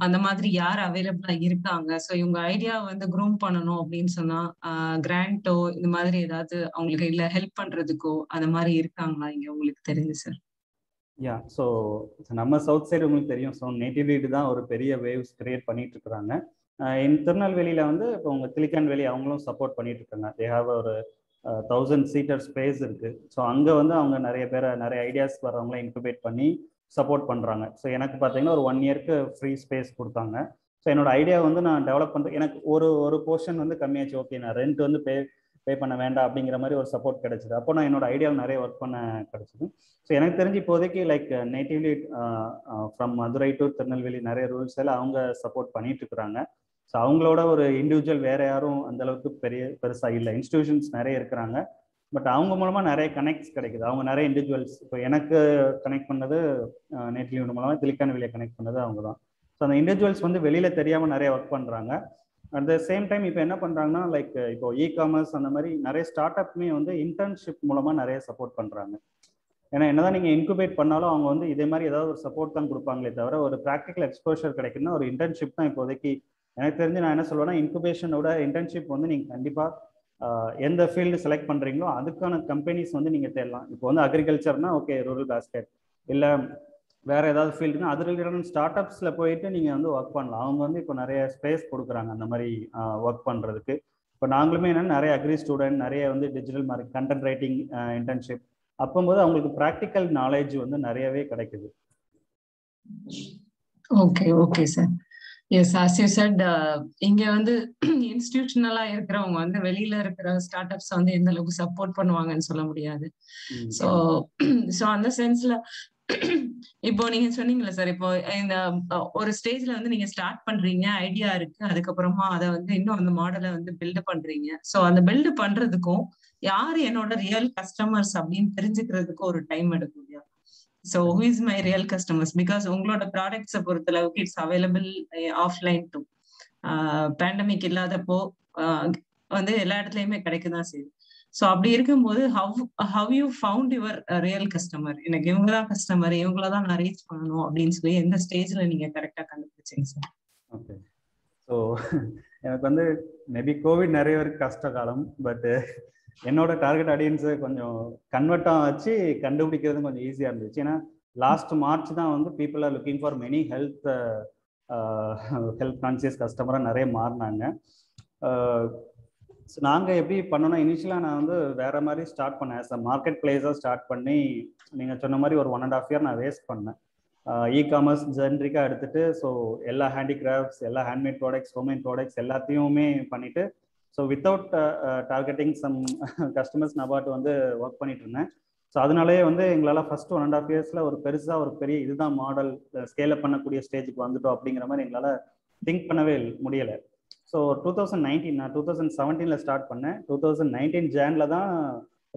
அந்த மாதிரி யார் அவைலபிளா இருக்காங்க? சோ இவங்க ஐடியா வந்து க்ரூம் பண்ணணும் அப்படின்னு சொன்னா கிராண்டோ இந்த மாதிரி ஏதாவது அவங்களுக்கு இல்ல ஹெல்ப் பண்றதுக்கோ அந்த மாதிரி இருக்காங்களா இங்க உங்களுக்கு தெரிஞ்சு சார்? யா, ஸோ நம்ம சவுத் சைடு உங்களுக்கு தெரியும், ஸோ நேட்டிவ் வீடு தான் ஒரு பெரிய வேவ்ஸ் கிரியேட் பண்ணிட்டு இருக்கிறாங்க. திருநெல்வேலியில வந்து இப்போ உங்க திலிக்கான்வேலி அவங்களும் சப்போர்ட் பண்ணிட்டு இருக்காங்க. தே ஹாவ் ஒரு தௌசண்ட் சீட்டர் ஸ்பேஸ் இருக்கு. ஸோ அங்க வந்து அவங்க நிறைய பேரை நிறைய ஐடியாஸ் வர்றவங்கள இன்குபேட் பண்ணி சப்போர்ட் பண்ணுறாங்க. ஸோ எனக்கு பார்த்தீங்கன்னா ஒரு ஒன் இயர்க்கு ஃப்ரீ ஸ்பேஸ் கொடுத்தாங்க. ஸோ என்னோட ஐடியா வந்து நான் டெவலப் பண்ணுறேன், எனக்கு ஒரு ஒரு போர்ஷன் வந்து கம்மியாச்சு, ஓகே நான் ரெண்ட் வந்து பே பே பண்ண வேண்டாம் அப்படிங்கிற மாதிரி ஒரு சப்போர்ட் கிடைச்சிது. அப்போ நான் என்னோட ஐடியாவில் நிறைய ஒர்க் பண்ண கிடைச்சிது. ஸோ எனக்கு தெரிஞ்சு இப்போதைக்கு like natively from Madurai to Tirunelveli நிறைய ரூல்ஸ் எல்லாம் அவங்க சப்போர்ட் பண்ணிட்டு இருக்கிறாங்க. ஸோ அவங்களோட ஒரு இண்டிவிஜுவல் வேறு யாரும் அந்தளவுக்கு பெரிய பெருசாக இல்லை, இன்ஸ்டிடியூஷன்ஸ் நிறைய இருக்கிறாங்க, பட் அவங்க மூலமா நிறைய கனெக்ட்ஸ் கிடைக்குது. அவங்க நிறைய இண்டிவிஜுவல்ஸ், இப்போ எனக்கு கனெக்ட் பண்ணது நேட்டிவ் மூலமா, திலிக்கான்வேலியை கனெக்ட் பண்ணது அவங்க தான். ஸோ அந்த இண்டிவிஜுவல்ஸ் வந்து வெளியில தெரியாம நிறைய ஒர்க் பண்றாங்க. அட் த சேம் டைம் இப்போ என்ன பண்றாங்கன்னா லைக் இப்போ இ காமர்ஸ் அந்த மாதிரி நிறைய ஸ்டார்ட் அப்புமே வந்து இன்டர்ன்ஷிப் மூலமா நிறைய சப்போர்ட் பண்றாங்க. ஏன்னா என்னதான் நீங்க இன்குபேட் பண்ணாலும் அவங்க வந்து இதே மாதிரி ஏதாவது ஒரு சப்போர்ட் தான் கொடுப்பாங்களே தவிர ஒரு ப்ராக்டிக்கல் எக்ஸ்போஷர் கிடைக்குன்னா ஒரு இன்டர்ன்ஷிப் தான் இப்போதைக்கு எனக்கு தெரிஞ்சு. நான் என்ன சொல்லுவேன்னா இன்குபேஷனோட இன்டர்ன்ஷிப் வந்து நீங்க கண்டிப்பா எந்த ஃபீல்டு செலக்ட் பண்ணுறீங்களோ அதுக்கான கம்பெனிஸ் வந்து நீங்கள் தேடலாம். இப்போ வந்து அக்ரிகல்ச்சர்னா ஓகே ரூரல் பாஸ்கெட், இல்லை வேறு ஏதாவது ஃபீல்டுனா அது ரிலேட்டட் ஸ்டார்ட் அப்ஸில் போயிட்டு நீங்கள் வந்து ஒர்க் பண்ணலாம். அவங்க வந்து இப்போ நிறைய ஸ்பேஸ் கொடுக்குறாங்க அந்த மாதிரி ஒர்க் பண்ணுறதுக்கு. இப்போ நாங்களுமே என்னென்னா நிறைய அக்ரி ஸ்டூடெண்ட் நிறைய வந்து digital market content writing internship அப்போம்போது அவங்களுக்கு ப்ராக்டிக்கல் நாலேஜ் வந்து நிறையவே கிடைக்குது. Okay okay sir. Yes, as you said, இங்க வந்து இன்ஸ்டிடியூஷனலா இருக்கிறவங்க வந்து வெளியில இருக்கிற ஸ்டார்ட் அப்ஸ் வந்து எந்த அளவுக்கு சப்போர்ட் பண்ணுவாங்கன்னு சொல்ல முடியாது. சோ சோ அந்த சென்ஸ்ல இப்போ நீங்க சொன்னீங்களா சார், இப்போ இந்த ஒரு ஸ்டேஜ்ல வந்து நீங்க ஸ்டார்ட் பண்றீங்க, ஐடியா இருக்கு, அதுக்கப்புறமா அதை வந்து இன்னும் அந்த மாடலை வந்து பில்டு பண்றீங்க. சோ அந்த பில்டு பண்றதுக்கும் யாரு என்னோட ரியல் கஸ்டமர்ஸ் அப்படின்னு தெரிஞ்சுக்கிறதுக்கும் ஒரு டைம் எடுக்கும் இல்லையா? So who is my real customers? Because ungloda products பொறுத்தளவுக்கு it's available offline too. Pandemic இல்லாதப்போ வந்து எல்லா இடத்துலயுமே கிடைக்கதான் செய்யுது. ஸோ அப்படி இருக்கும்போது how how you found your real customer? எனக்கு இவங்கதான் கஸ்டமர், இவங்களதான் நான் ரீச் பண்ணணும் அப்படின்னு சொல்லி எந்த ஸ்டேஜ்ல நீங்க கரெக்டா கண்டுபிடிச்சிங்க சார்? ஓகே, ஸோ எனக்கு வந்து மேபி கோவிட் நிறைய பேருக்கு கஷ்ட காலம், பட் என்னோட டார்கெட் ஆடியன்ஸை கொஞ்சம் கன்வெர்ட்டாக வச்சு கண்டுபிடிக்கிறது கொஞ்சம் ஈஸியாக இருந்துச்சு. ஏன்னா லாஸ்ட் மார்ச் தான் வந்து people are looking for many health health conscious கஸ்டமராக நிறைய மாறினாங்க. ஸோ நாங்கள் எப்படி பண்ணோன்னா இனிஷியலாக நான் வந்து வேறு மாதிரி ஸ்டார்ட் பண்ணேன், ஆஸ் அ மார்க்கெட் பிளேஸாக ஸ்டார்ட் பண்ணி நீங்கள் சொன்ன மாதிரி ஒரு ஒன் அண்ட் ஆஃப் இயர் நான் வேஸ்ட் பண்ணேன் இ காமர்ஸ் ஜென்ரிக்காக எடுத்துகிட்டு. ஸோ எல்லா ஹேண்டிகிராஃப்ட்ஸ், எல்லா ஹேண்ட்மேட் ப்ராடக்ட்ஸ், ஹோம்மேட் ப்ராடக்ட்ஸ் எல்லாத்தையுமே பண்ணிவிட்டு so without targeting some customers நான் பாட்டு வந்து ஒர்க் பண்ணிட்டு இருந்தேன். ஸோ அதனாலேயே வந்து எங்களால் ஃபர்ஸ்ட் ஒன் அண்ட் ஆஃப் இயர்ஸில் ஒரு பெருசாக ஒரு பெரிய இதுதான் மாடல் ஸ்கேல் அப் பண்ணக்கூடிய ஸ்டேஜுக்கு வந்துட்டோம் அப்படிங்கிற மாதிரி எங்களால் திங்க் பண்ணவே முடியலை. ஸோ டூ தௌசண்ட் நைன்டீன் நான் டூ தௌசண்ட் செவன்டீனில் ஸ்டார்ட் பண்ணேன். டூ தௌசண்ட் நைன்டீன் ஜேனில் தான்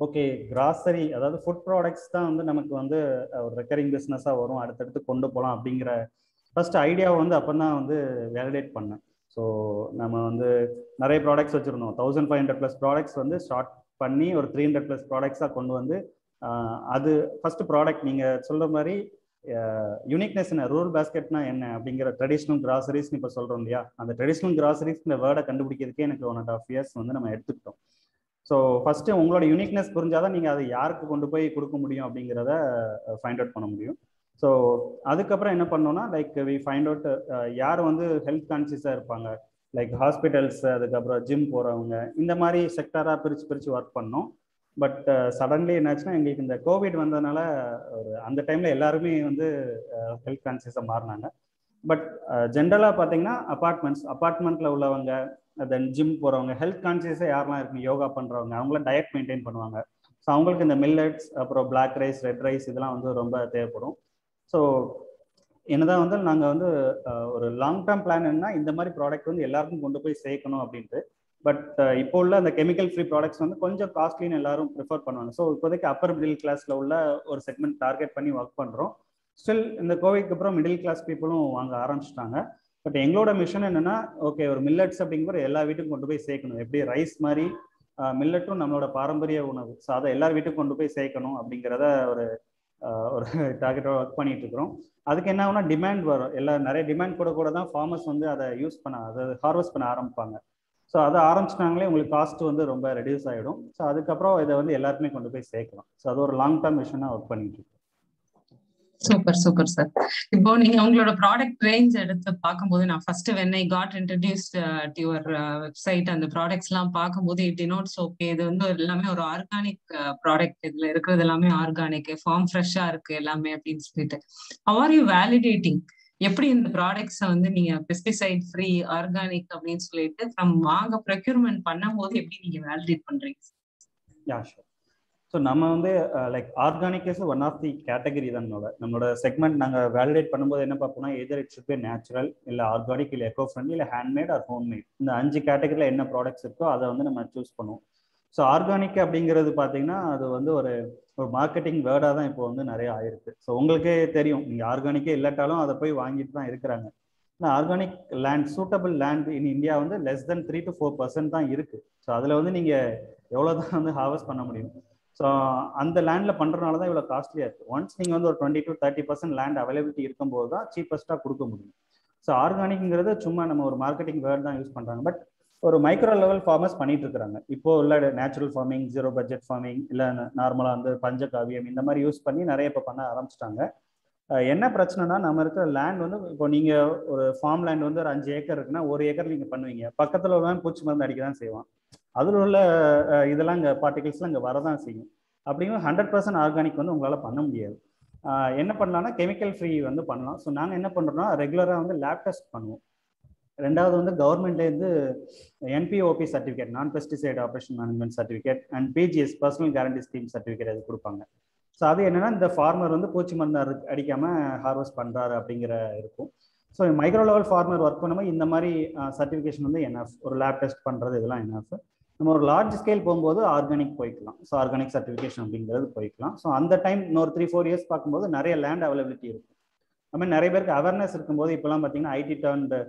ஓகே கிராசரி அதாவது ஃபுட் ப்ராடக்ட்ஸ் தான் வந்து நமக்கு வந்து ஒரு ரெக்கரிங் பிஸ்னஸாக வரும், அடுத்தடுத்து கொண்டு போகலாம் அப்படிங்கிற ஃபர்ஸ்ட் ஐடியாவை வந்து அப்போ தான் வந்து வேலிடேட் பண்ணேன். ஸோ நம்ம வந்து நிறைய ப்ராடக்ட்ஸ் வச்சுருந்தோம், thousand five hundred plus products வந்து ஸ்டார்ட் பண்ணி ஒரு த்ரீ ஹண்ட்ரட் ப்ளஸ் ப்ராடக்ட்ஸாக கொண்டு வந்து அது ஃபஸ்ட்டு ப்ராடக்ட் நீங்கள் சொல்கிற மாதிரி யூனிக்னஸ் என்ன, ரூரல் பாஸ்கெட்னா என்ன அப்படிங்கிற ட்ரெடிஷ்னல் கிராசரிஸ்ன்னு இப்போ சொல்கிறோம் இல்லையா, அந்த ட்ரெடிஷ்னல் கிராசரிஸ்ங்கிற வேர்டை கண்டுபிடிக்கிறதுக்கே எனக்கு ஒன் அண்ட் ஆஃப் இயர்ஸ் வந்து நம்ம எடுத்துக்கிட்டோம். ஸோ ஃபஸ்ட்டு உங்களோட யூனிக்னஸ் புரிஞ்சால் தான் நீங்கள் அதை யாருக்கு கொண்டு போய் கொடுக்க முடியும் அப்படிங்கிறத ஃபைண்ட் அவுட் பண்ண முடியும். ஸோ அதுக்கப்புறம் என்ன பண்ணோன்னா லைக் வி ஃபைண்ட் அவுட் யார் வந்து ஹெல்த் கான்சியஸாக இருப்பாங்க, லைக் ஹாஸ்பிட்டல்ஸ் அதுக்கப்புறம் ஜிம் போகிறவங்க, இந்த மாதிரி செக்டாராக பிரித்து பிரித்து ஒர்க் பண்ணோம். பட் சடன்லி என்னாச்சுன்னா எங்களுக்கு இந்த கோவிட் வந்ததுனால ஒரு அந்த டைமில் எல்லாருமே வந்து ஹெல்த் கான்சியஸாக மாறினாங்க. பட் ஜென்ரலாக பார்த்தீங்கன்னா அப்பார்ட்மெண்ட்ஸ் அப்பார்ட்மெண்ட்டில் உள்ளவங்க, தென் ஜிம் போகிறவங்க, ஹெல்த் கான்சியஸாக யாரெல்லாம் இருக்குங்க, யோகா பண்ணுறவங்க, அவங்களாம் டயட் மெயின்டைன் பண்ணுவாங்க. ஸோ அவங்களுக்கு இந்த மில்லட்ஸ் அப்புறம் பிளாக் ரைஸ், ரெட் ரைஸ் இதெல்லாம் வந்து ரொம்ப தேவைப்படும். ஸோ என்னதான் வந்து நாங்கள் வந்து ஒரு லாங் டேர்ம் பிளான் என்னன்னா இந்த மாதிரி ப்ராடக்ட் வந்து எல்லாருக்கும் கொண்டு போய் சேர்க்கணும் அப்படின்ட்டு. பட் இப்போ உள்ள அந்த கெமிக்கல் ஃப்ரீ ப்ராடக்ட்ஸ் வந்து கொஞ்சம் காஸ்ட்லின்னு எல்லாரும் ப்ரிஃபர் பண்ணுவாங்க. ஸோ இப்போதைக்கு அப்பர் மிடில் கிளாஸில் உள்ள ஒரு செக்மெண்ட் டார்கெட் பண்ணி ஒர்க் பண்ணுறோம். ஸ்டில் இந்த கோவிட்க்கு அப்புறம் மிடில் கிளாஸ் பீப்புளும் வாங்க ஆரம்பிச்சிட்டாங்க. பட் எங்களோட மிஷன் என்னென்னா ஓகே ஒரு மில்லட்ஸ் அப்படிங்கிற எல்லா வீட்டுக்கும் கொண்டு போய் சேர்க்கணும். எப்படி ரைஸ் மாதிரி மில்லட்டும் நம்மளோட பாரம்பரிய உணவு, ஸோ அதை எல்லார் வீட்டுக்கும் கொண்டு போய் சேர்க்கணும் அப்படிங்கிறத ஒரு ஒரு டார்கெட்டோட ஒர்க் பண்ணிட்டு இருக்கிறோம். அதுக்கு என்ன ஆகுனா டிமாண்ட் வரும், எல்லா நிறைய டிமாண்ட் கூட கூட தான் ஃபார்மர்ஸ் வந்து அதை யூஸ் பண்ண அதை ஹார்வெஸ்ட் பண்ண ஆரம்பிப்பாங்க. ஸோ அதை ஆரம்பிச்சிட்டாங்களே உங்களுக்கு காஸ்ட் வந்து ரொம்ப ரெடியூஸ் ஆகிடும். ஸோ அதுக்கப்புறம் இதை வந்து எல்லாருமே கொண்டு போய் சேர்க்கலாம். ஸோ அது ஒரு லாங் டேர்ம் மிஷனாக ஒர்க் பண்ணிட்டு இருக்கோம். Super super sir. இப்போ நீங்க உங்களோட ப்ராடக்ட் ரேஞ்ச் எடுத்து பார்க்கும்போது நான் first when I got introduced uh, to your uh, website அந்த ப்ராடக்ட்ஸ் எல்லாம் பார்க்கும்போது it denotes okay இது வந்து எல்லாமே ஒரு ஆர்கானிக் ப்ராடக்ட், இதுல இருக்கிறது எல்லாமே ஆர்கானிக், ஃபார்ம் ஃப்ரெஷ்ஷா இருக்கு எல்லாமே அப்படின்னு சொல்லிட்டு. How are you validating எப்படி இந்த ப்ராடக்ட்ஸை வந்து நீங்க பெஸ்டிசைட் ஃப்ரீ ஆர்கானிக் அப்படின்னு சொல்லிட்டு நம்ம வாங்க ப்ரொக்யூர்மெண்ட் பண்ணும் போது எப்படி நீங்க வேலிடேட் பண்றீங்க? ஸோ நம்ம வந்து like organic is one of the category தான் நம்மளோட நம்மளோட செக்மெண்ட். நாங்கள் வேலிடேட் பண்ணும்போது என்ன பார்ப்போம்னா either it should be natural, இல்லை ஆர்கானிக், இல்லை எக்கோ ஃப்ரெண்ட்லி, இல்லை ஹேண்ட்மேட் ஆர் ஹோம்மேட். இந்த அஞ்சு கேட்டகரியில் என்ன ப்ராடக்ட்ஸ் இருக்கோ அதை வந்து நம்ம சூஸ் பண்ணுவோம். ஸோ ஆர்கானிக் அப்படிங்கிறது பார்த்தீங்கன்னா அது வந்து ஒரு ஒரு மார்க்கெட்டிங் வேர்டாக தான் இப்போ வந்து நிறைய ஆயிருக்கு. ஸோ உங்களுக்கே தெரியும் நீங்கள் ஆர்கானிக்கே இல்லாட்டாலும் அதை போய் வாங்கிட்டு தான் இருக்கிறாங்க. ஆனால் organic land suitable land in India வந்து less than three to four percent தான் இருக்குது. ஸோ அதில் வந்து நீங்கள் எவ்வளோ தான் வந்து ஹார்வெஸ்ட் பண்ண முடியும். ஸோ அந்த லேண்டில் பண்ணுறதுனால தான் இவ்வளோ காஸ்ட்லியாக இருக்குது. ஒன்ஸ் நீங்கள் வந்து ஒரு twenty to thirty percent land availability இருக்கும்போது தான் சீப்பஸ்ட்டாக கொடுக்க முடியும். ஸோ ஆர்கானிக்ங்கிறது சும்மா நம்ம ஒரு மார்க்கெட்டிங் வேர்ட் தான் யூஸ் பண்ணுறாங்க. பட் ஒரு மைக்ரோ லெவல் ஃபார்மர்ஸ் பண்ணிட்டு இருக்கிறாங்க. இப்போ உள்ள natural farming, zero budget farming, இல்லை நார்மலாக வந்து பஞ்சகாவியம் இந்த மாதிரி யூஸ் பண்ணி நிறைய இப்போ பண்ண ஆரம்பிச்சிட்டாங்க. என்ன பிரச்சனைனா நம்ம இருக்கிற லேண்ட் வந்து இப்போ நீங்கள் ஒரு ஃபார்ம் லேண்ட் வந்து ஒரு அஞ்சு ஏக்கர் இருக்குன்னா ஒரு ஏக்கர் நீங்கள் பண்ணுவீங்க, பக்கத்தில் உள்ள பூச்சி மருந்து அடிக்க தான் செய்வான், அதில் உள்ள இதெல்லாம் இங்கே பார்ட்டிகல்ஸ்லாம் இங்கே வரதான் செய்யும். அப்படிங்கும் ஹண்ட்ரட் பர்சன்ட் ஆர்கானிக் வந்து உங்களால் பண்ண முடியாது. என்ன பண்ணலாம்னா கெமிக்கல் ஃப்ரீ வந்து பண்ணலாம். ஸோ நாங்கள் என்ன பண்ணுறோம்னா ரெகுலராக வந்து லேப் டெஸ்ட் பண்ணுவோம். ரெண்டாவது வந்து கவர்மெண்ட்லேருந்து NPOP certificate, non pesticide operation management certificate and PGS personal guarantee scheme certificate அது கொடுப்பாங்க. ஸோ அது என்னென்னா இந்த ஃபார்மர் வந்து பூச்சி மருந்து அடிக்காமல் ஹார்வெஸ்ட் பண்ணுறாரு அப்படிங்கிற இருக்கும். So micro level farmer work பண்ணும்போது இந்த மாதிரி சர்டிஃபிகேஷன் வந்து என்எஃப், ஒரு லேப் டெஸ்ட் பண்ணுறது இதெல்லாம் என்எஃப். நம்ம ஒரு லார்ஜ் ஸ்கேல் போகும்போது ஆர்கானிக் போய்க்கலாம். ஸோ ஆர்கானிக் சர்டிஃபிகேஷன் அப்படிங்கிறது போய்க்கலாம். ஸோ அந்த டைம் இன்னொரு த்ரீ ஃபோர் இயர்ஸ் பார்க்கும்போது நிறைய லேண்ட் அவைலபிலிட்டி இருக்கும். நம்ம நிறைய பேருக்கு அவேர்னஸ் இருக்கும்போது இப்போலாம் பார்த்தீங்கன்னா ஐடி டர்ன்டு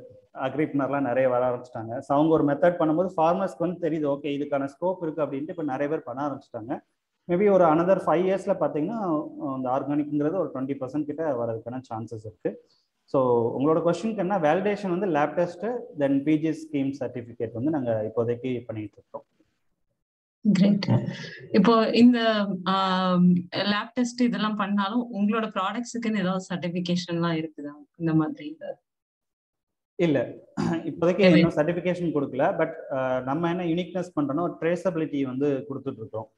அக்ரிப்னர்லாம் நிறைய வர ஆரம்பிச்சிட்டாங்க. ஸோ அவங்க ஒரு மெத்தட் பண்ணும்போது ஃபார்மர்ஸ்க்கு வந்து தெரியுது ஓகே இதுக்கான ஸ்கோப் இருக்குது அப்படின்ட்டு இப்போ நிறைய பேர் பண்ண ஆரம்பிச்சிட்டாங்க. மேபி ஒரு அனதர் ஃபைவ் இயர்ஸில் பார்த்தீங்கன்னா அந்த ஆர்கானிக்ங்கிறது ஒரு டுவெண்ட்டி பர்சன்ட் கிட்ட வரதுக்கான சான்சஸ் இருக்குது. ஸோ உங்களோட கொஸ்டினுக்கு என்ன வேலிடேஷன் வந்து lab test then PG scheme certificate வந்து நாங்கள் இப்போதைக்கு பண்ணிட்டு இருக்கோம். கிரேட். இப்போ இந்த லேப் டெஸ்ட் இதெல்லாம் பண்ணாலும் உங்களோட ப்ராடக்ட்ஸுக்குன்னு ஏதாவது சர்டிஃபிகேஷன்லாம் இருக்குதா இந்த மாதிரி? இல்ல இப்போதைக்கு இன்னும் சர்டிஃபிகேஷன் கொடுக்கல. பட் நம்ம என்ன யூனிக்னஸ் பண்றோம்னா ஒரு ட்ரேசபிலிட்டி வந்து கொடுத்துட்டு இருக்கோம்.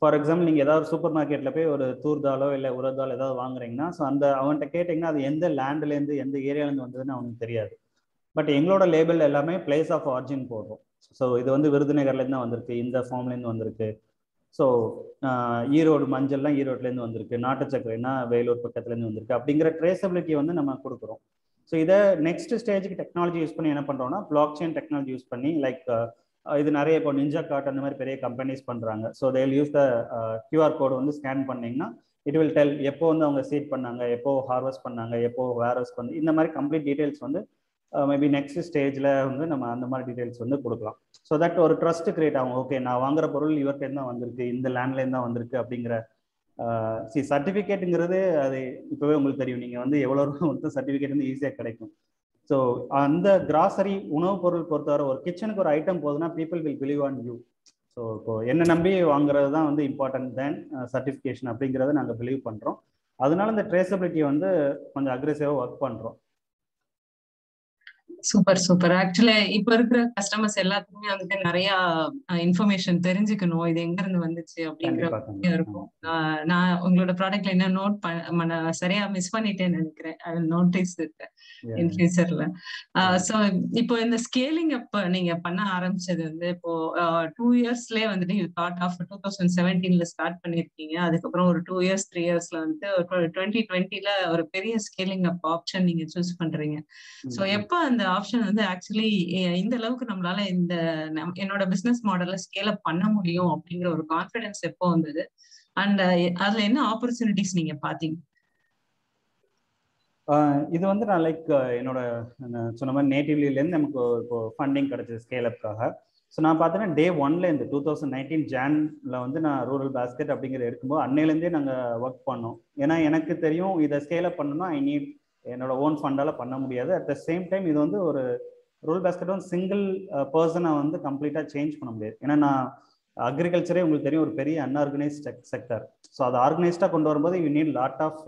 ஃபார் எக்ஸாம்பிள் நீங்கள் ஏதாவது சூப்பர் மார்க்கெட்டில் போய் ஒரு தூர்தாலோ இல்லை உரதாலோ ஏதாவது வாங்குறீங்கன்னா ஸோ அந்த அவன்கிட்ட கேட்டிங்கன்னா அது எந்த லேண்ட்லேருந்து எந்த ஏரியாலேருந்து வந்ததுன்னு அவனுக்கு தெரியாது. பட் எங்களோட லேபிள் எல்லாமே பிளேஸ் ஆஃப் ஆரிஜின் போடுறோம். ஸோ இது வந்து விருதுநகர்லேருந்து வந்திருக்கு, இந்த ஃபார்ம்லேருந்து வந்திருக்கு, ஸோ ஈரோடு மஞ்சள்லாம் ஈரோட்லேருந்து வந்திருக்கு, நாட்டு சக்கரைன்னா வேலூர் பக்கத்துலேருந்து வந்திருக்கு அப்படிங்கிற ட்ரேசபிலிட்டியை வந்து நம்ம கொடுக்குறோம். ஸோ இதை நெக்ஸ்ட் ஸ்டேஜுக்கு டெக்னாலஜி யூஸ் பண்ணி என்ன பண்ணுறோம்னா பிளாக் செயின் டெக்னாலஜி யூஸ் பண்ணி லைக் இது நிறைய இப்போ நிஞ்சா கார்ட் அந்த மாதிரி பெரிய கம்பெனிஸ் பண்ணுறாங்க. ஸோ தேல் யூஸ் த கியூஆர் கோடு வந்து ஸ்கேன் பண்ணிங்கன்னா இட் வில் டெல் எப்போ வந்து அவங்க சீட் பண்ணாங்க, எப்போ ஹார்வெஸ்ட் பண்ணாங்க, எப்போ வேர்வெஸ்ட் பண்ணி இந்த மாதிரி கம்ப்ளீட் டீட்டெயில்ஸ் வந்து மேபி நெக்ஸ்ட் ஸ்டேஜில் வந்து நம்ம அந்த மாதிரி டீட்டெயில்ஸ் வந்து கொடுக்கலாம். ஸோ தட் ஒரு ட்ரஸ்ட் கிரியேட் ஆகும். ஓகே நான் வாங்குற பொருள் இவர்கிட்ட தான் வந்திருக்கு, இந்த லேண்ட்லேருந்து தான் வந்திருக்கு அப்படிங்கிற சி சர்டிஃபிகேட்டுங்கிறது அது இப்போவே உங்களுக்கு தெரியும். நீங்கள் வந்து எவ்வளோ வந்து சர்டிஃபிகேட் வந்து ஈஸியாக கிடைக்கும். ஸோ அந்த கிராசரி உணவுப் பொருள் பொறுத்தவரை ஒரு கிச்சனுக்கு ஒரு ஐட்டம் போகுதுன்னா people will believe on you. So so இப்போ என்ன நம்பி வாங்குறது தான் வந்து இம்பார்ட்டன்ட் தேன் சர்டிஃபிகேஷன் அப்படிங்கிறத நாங்கள் பிலீவ் பண்ணுறோம். அதனால இந்த ட்ரேசபிலிட்டியை வந்து கொஞ்சம் அக்ரெசிவாக ஒர்க் பண்ணுறோம். Super super. ஆக்சுவலி இப்போ இருக்கிற கஸ்டமர்ஸ் எல்லாத்துக்குமே வந்துட்டு நிறைய இன்ஃபர்மேஷன் தெரிஞ்சுக்கணும், இது எங்க இருந்து வந்துச்சு அப்படிங்கிற இருக்கும். நான் உங்களோட ப்ராடக்ட்ல என்ன நோட் பண்ண சரியா மிஸ் பண்ணிட்டேன்னு நினைக்கிறேன். I will notice it in ஃபியூச்சர்ல. ஸோ இப்போ இந்த ஸ்கேலிங் அப்ப நீங்க பண்ண ஆரம்பிச்சது வந்து இப்போ டூ இயர்ஸ்லயே வந்துட்டு you thought of two thousand செவன்டீன்ல ஸ்டார்ட் பண்ணிருக்கீங்க. அதுக்கப்புறம் ஒரு டூ இயர்ஸ் த்ரீ இயர்ஸ்ல வந்து டுவெண்ட்டி டுவெண்ட்டில ஒரு பெரிய ஸ்கேலிங் அப் ஆப்ஷன் நீங்க சூஸ் பண்றீங்க. ஸோ எப்போ அந்த ஆப்ஷன் வந்து ஆக்சுவலி இந்த அளவுக்கு நம்மளால இந்த என்னோட பிசினஸ் மாடல்ல ஸ்கேல் அப் பண்ண முடியும் அப்படிங்கிற ஒரு கான்ஃபிடன்ஸ் எப்போ வந்தது, அண்ட் அதுல என்ன ஆப்பர்ச்சுனிட்டிஸ் நீங்க பாத்தீங்க? இது வந்து நான் லைக் என்னோட சொன்ன மாதிரி நேட்டிவ்ல இருந்து நமக்கு இப்போ ஃபண்டிங் கிடைச்சது ஸ்கேல் அப்காக. ஸோ நான் பார்த்தீங்கன்னா டே ஒன்ல இருந்து டூ தௌசண்ட் நைன்டீன் ஜான்ல வந்து நான் ரூரல் பாஸ்கெட் அப்படிங்கிற இருக்கும்போது அன்னையிலேருந்தே நாங்கள் ஒர்க் பண்ணோம். ஏன்னா எனக்கு தெரியும் இதை ஸ்கேல் அப் பண்ணணும்னா ஐ நீட் என்னோட ஓன் ஃபண்டால பண்ண முடியாது. அட் த சேம் டைம் இது வந்து ஒரு ரூரல் பாஸ்கெட் வந்து சிங்கிள் பர்சனை வந்து கம்ப்ளீட்டா சேஞ்ச் பண்ண முடியாது. ஏன்னா நான் அக்ரிகல்ச்சரே உங்களுக்கு தெரியும் ஒரு பெரிய அன்ஆர்கனைஸ்ட் செக்டர். ஸோ அதை ஆர்கனைஸ்டா கொண்டு வரும்போது you need lot of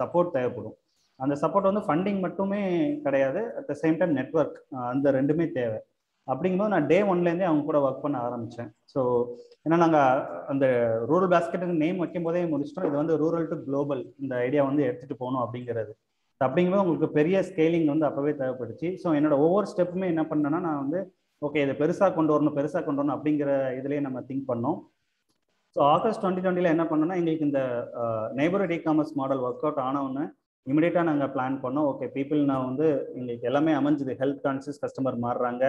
support தேவைப்படும். அந்த சப்போர்ட் வந்து ஃபண்டிங் மட்டுமே கிடையாது, at the same time network, அந்த ரெண்டுமே தேவை. அப்படிங்கும்போது நான் டே ஒன்லேருந்தே அவங்க கூட ஒர்க் பண்ண ஆரம்பித்தேன். ஸோ ஏன்னா நாங்கள் அந்த ரூரல் பாஸ்கெட்டுக்கு நேம் வைக்கும் போதே முடிச்சிட்டோம், இது வந்து ரூரல் டு குளோபல் இந்த ஐடியா வந்து எடுத்துகிட்டு போகணும் அப்படிங்கிறது. அப்படிங்கும்போது உங்களுக்கு பெரிய ஸ்கேலிங் வந்து அப்போவே தேவைப்படுச்சு. ஸோ என்னோட ஒவ்வொரு ஸ்டெப்புமே என்ன பண்ணேன்னா நான் வந்து ஓகே இதை பெருசாக கொண்டு வரணும் பெருசாக கொண்டு வரணும் அப்படிங்கிற இதுலேயே நம்ம திங்க் பண்ணோம். ஸோ ஆகஸ்ட் டுவெண்ட்டி டுவெண்ட்டியில் என்ன பண்ணோன்னா எங்களுக்கு இந்த neighbourhood e commerce model work out ஆனவுன்னு இமிடியேட்டாக நாங்கள் பிளான் பண்ணோம். ஓகே பீப்புள் நான் வந்து எங்களுக்கு எல்லாமே அமைஞ்சுது, ஹெல்த் கான்சியஸ் கஸ்டமர் மாறுறாங்க,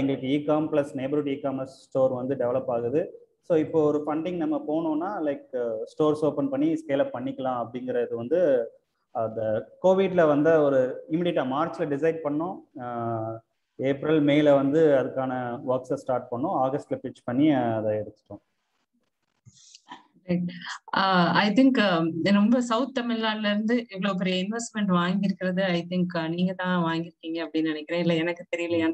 எங்களுக்கு e com plus neighbourhood e commerce store வந்து டெவலப் ஆகுது. ஸோ இப்போ ஒரு ஃபண்டிங் நம்ம போனோம்னா லைக் ஸ்டோர்ஸ் ஓப்பன் பண்ணி ஸ்கேலப் பண்ணிக்கலாம் அப்படிங்கிறது வந்து அந்த கோவிட்ல வந்து ஒரு இமிடியேட்டா மார்ச்ல டிசைட் பண்ணோம். ஏப்ரல் மேல வந்து அதுக்கான ஒர்க்ஸை ஸ்டார்ட் பண்ணோம், ஆகஸ்ட்ல பிட்ச் பண்ணி அதை எடுத்துட்டோம். ஐ திங்க் ரொம்ப சவுத் தமிழ்நாடுல இருந்து இவ்வளவு பெரிய இன்வெஸ்ட்மெண்ட் வாங்கியிருக்கிறது ஐ திங்க் நீங்க தான் வாங்கிருக்கீங்க அப்படின்னு நினைக்கிறேன். இல்ல எனக்கு தெரியலையா?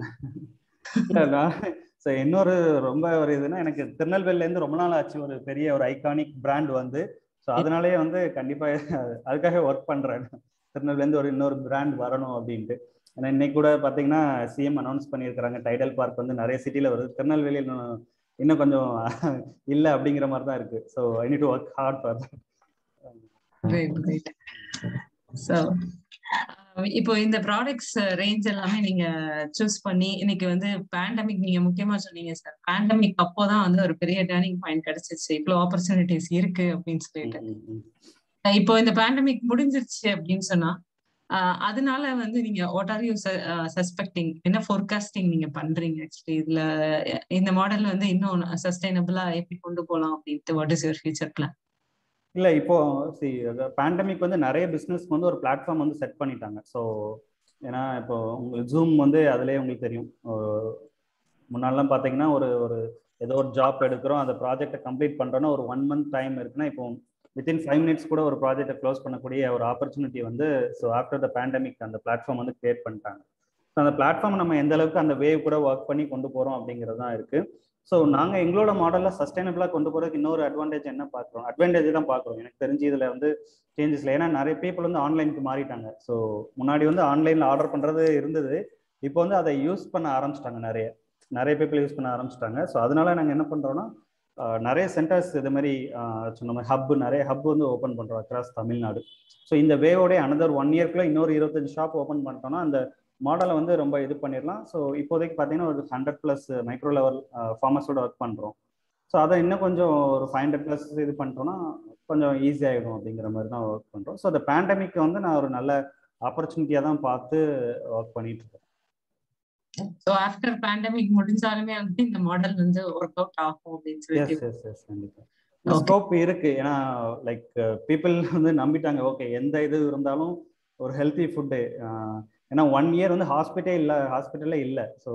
ஸோ இன்னொரு ரொம்ப ஒரு இதுன்னா எனக்கு திருநெல்வேலியில இருந்து ரொம்ப நாள் ஆச்சு ஒரு பெரிய ஒரு ஐகானிக் பிராண்ட் வந்து. ஸோ அதனாலேயே வந்து கண்டிப்பாக அதுக்காக ஒர்க் பண்ணுறேன், திருநெல்வேலியிலேருந்து ஒரு இன்னொரு பிராண்ட் வரணும் அப்படின்ட்டு. ஏன்னா இன்னைக்கு கூட பார்த்தீங்கன்னா சிஎம் அனௌன்ஸ் பண்ணியிருக்கிறாங்க டைடல் பார்க் வந்து நிறைய சிட்டியில் வருது, திருநெல்வேலியில் இன்னும் கொஞ்சம் இல்லை அப்படிங்கிற மாதிரி தான் இருக்குது. So I need to work hard for that. So இப்போ இந்த ப்ராடக்ட்ஸ் ரேஞ்ச் எல்லாமே நீங்க சூஸ் பண்ணி இன்னைக்கு வந்து பேண்டமிக் நீங்க முக்கியமா சொன்னீங்க சார், பேண்டமிக் அப்போதான் வந்து ஒரு பெரிய டர்னிங் பாயிண்ட் கிடைச்சிச்சு, இவ்வளவு ஆப்பர்ச்சுனிட்டிஸ் இருக்கு அப்படின்னு சொல்லிட்டு. இப்போ இந்த பேண்டமிக் முடிஞ்சிருச்சு அப்படின்னு சொன்னா அதனால வந்து நீங்க வாட் ஆர் யூ சஸ்பெக்டிங், என்ன ஃபோர்காஸ்டிங் நீங்க பண்றீங்க ஆக்சுவலி இதுல, இந்த மாடல் வந்து இன்னும் சஸ்டைனபிளா எப்படி கொண்டு போகலாம் அப்படின்ட்டு, what is your future plan? இல்லை இப்போ சி பேண்டமிக் வந்து நிறைய பிஸ்னஸ்க்கு வந்து ஒரு பிளாட்ஃபார்ம் வந்து செட் பண்ணிட்டாங்க. ஸோ ஏன்னா இப்போ உங்களுக்கு ஜூம் வந்து அதிலே உங்களுக்கு தெரியும், முன்னாடிலாம் பார்த்தீங்கன்னா ஒரு ஒரு ஏதோ ஒரு ஜாப் எடுக்கிறோம், அந்த ப்ராஜெக்டை கம்ப்ளீட் பண்ணுறோன்னா ஒரு ஒன் மந்த் டைம் இருக்குன்னா இப்போ வித்தின் ஃபைவ் மினிட்ஸ் கூட ஒரு ப்ராஜெக்டை க்ளோஸ் பண்ணக்கூடிய ஒரு ஆப்பர்ச்சுனிட்டி வந்து ஸோ ஆஃப்டர் த பேண்டமிக் அந்த பிளாட்ஃபார்ம் வந்து கிரியேட் பண்ணிட்டாங்க. ஸோ அந்த பிளாட்ஃபார்ம் நம்ம எந்த அளவுக்கு அந்த வேவ் கூட ஒர்க் பண்ணி கொண்டு போகிறோம் அப்படிங்கிறது தான் இருக்குது. ஸோ நாங்கள் எங்களோட மாடலில் சஸ்டைனபிளாக கொண்டு போகிறதுக்கு இன்னொரு அட்வான்டேஜ் என்ன பார்க்குறோம், அட்வான்டேஜ் தான் பார்க்குறோம் எனக்கு தெரிஞ்சு இதில் வந்து சேஞ்சஸில். ஏன்னா நிறைய பீப்புள் வந்து ஆன்லைனுக்கு மாறிட்டாங்க. ஸோ முன்னாடி வந்து ஆன்லைனில் ஆர்டர் பண்ணுறது இருந்தது, இப்போ வந்து அதை யூஸ் பண்ண ஆரம்பிச்சிட்டாங்க, நிறைய நிறைய பீப்புள் யூஸ் பண்ண ஆரம்பிச்சிட்டாங்க. ஸோ அதனால நாங்கள் என்ன பண்ணுறோன்னா நிறைய சென்டர்ஸ் இது மாதிரி சொன்ன மாதிரி ஹப்பு நிறைய ஹப் வந்து ஓப்பன் பண்ணுறோம் அக்ராஸ் தமிழ்நாடு. ஸோ இந்த வேவோடைய அனதர் ஒன் இயர்க்குள்ள இன்னொரு இருபத்தஞ்சு ஷாப் ஓப்பன் பண்ணிட்டோம்னா அந்த மாடலை வந்து ரொம்ப இது பண்ணிடலாம். ஸோ இப்போதைக்கு பார்த்தீங்கன்னா ஒரு ஹண்ட்ரட் ப்ளஸ் மைக்ரோ லெவல் ஃபார்மஸோட ஒர்க் பண்ணுறோம். ஸோ அதை இன்னும் கொஞ்சம் ஒரு ஃபைவ் ஹண்ட்ரட் ப்ளஸ் இது பண்ணிட்டோம்னா கொஞ்சம் ஈஸியாகிடும் அப்படிங்கிற மாதிரி தான் ஒர்க் பண்ணுறோம். ஸோ அந்த பேண்டமிக்கை வந்து நான் ஒரு நல்ல ஆப்பர்ச்சுனிட்டியாக தான் பார்த்து ஒர்க் பண்ணிட்டு இருக்கேன். ஸோ ஆஃப்டர் பேண்டமிக் முடிஞ்சாலுமே வந்து இந்த மாடல் வந்து ஒர்க் அவுட் ஆகும் அப்படின்னு சொல்லி கண்டிப்பாக ஸ்கோப் இருக்கு. ஏன்னா லைக் பீப்புள் வந்து நம்பிட்டாங்க, ஓகே எந்த இது இருந்தாலும் ஒரு ஹெல்த்தி ஃபுட்டு. ஏன்னா ஒன் இயர் வந்து ஹாஸ்பிட்டலே இல்லை ஹாஸ்பிட்டலே இல்லை ஸோ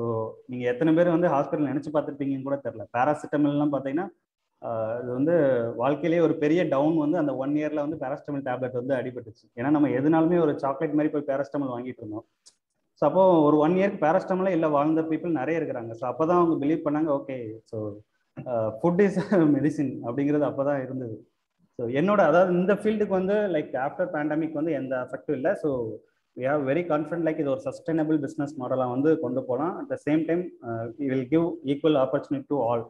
நீங்கள் எத்தனை பேர் வந்து ஹாஸ்பிட்டல் நினச்சி பார்த்துருப்பீங்கன்னு கூட தெரில. பேராசிட்டமல்லாம் பார்த்தீங்கன்னா அது வந்து வாழ்க்கையிலேயே ஒரு பெரிய டவுன் வந்து அந்த ஒன் இயரில் வந்து பேராசிட்டமல் டேப்லெட் வந்து அடிபட்டுச்சு. ஏன்னா நம்ம எதுனாலுமே ஒரு சாக்லேட் மாதிரி போய் பேராசிட்டமல் வாங்கிட்டு இருந்தோம். ஸோ அப்போ ஒரு ஒன் இயருக்கு பேராசிட்டமலே இல்லை வாழ்ந்த பீப்புள் நிறைய இருக்கிறாங்க. ஸோ அப்போ தான் அவங்க பிலீவ் பண்ணாங்க, okay so food is medicine அப்படிங்கிறது அப்பதான் இருந்தது. ஸோ என்னோட அதாவது இந்த ஃபீல்டுக்கு வந்து லைக் ஆஃப்டர் பேண்டமிக் வந்து எந்த எஃபெக்டும் இல்லை. So we are very confident like இது ஒரு சஸ்டைனபிள் பிஸ்னஸ் மாடலாக வந்து கொண்டு போகலாம். At the same time it will give equal opportunity to all.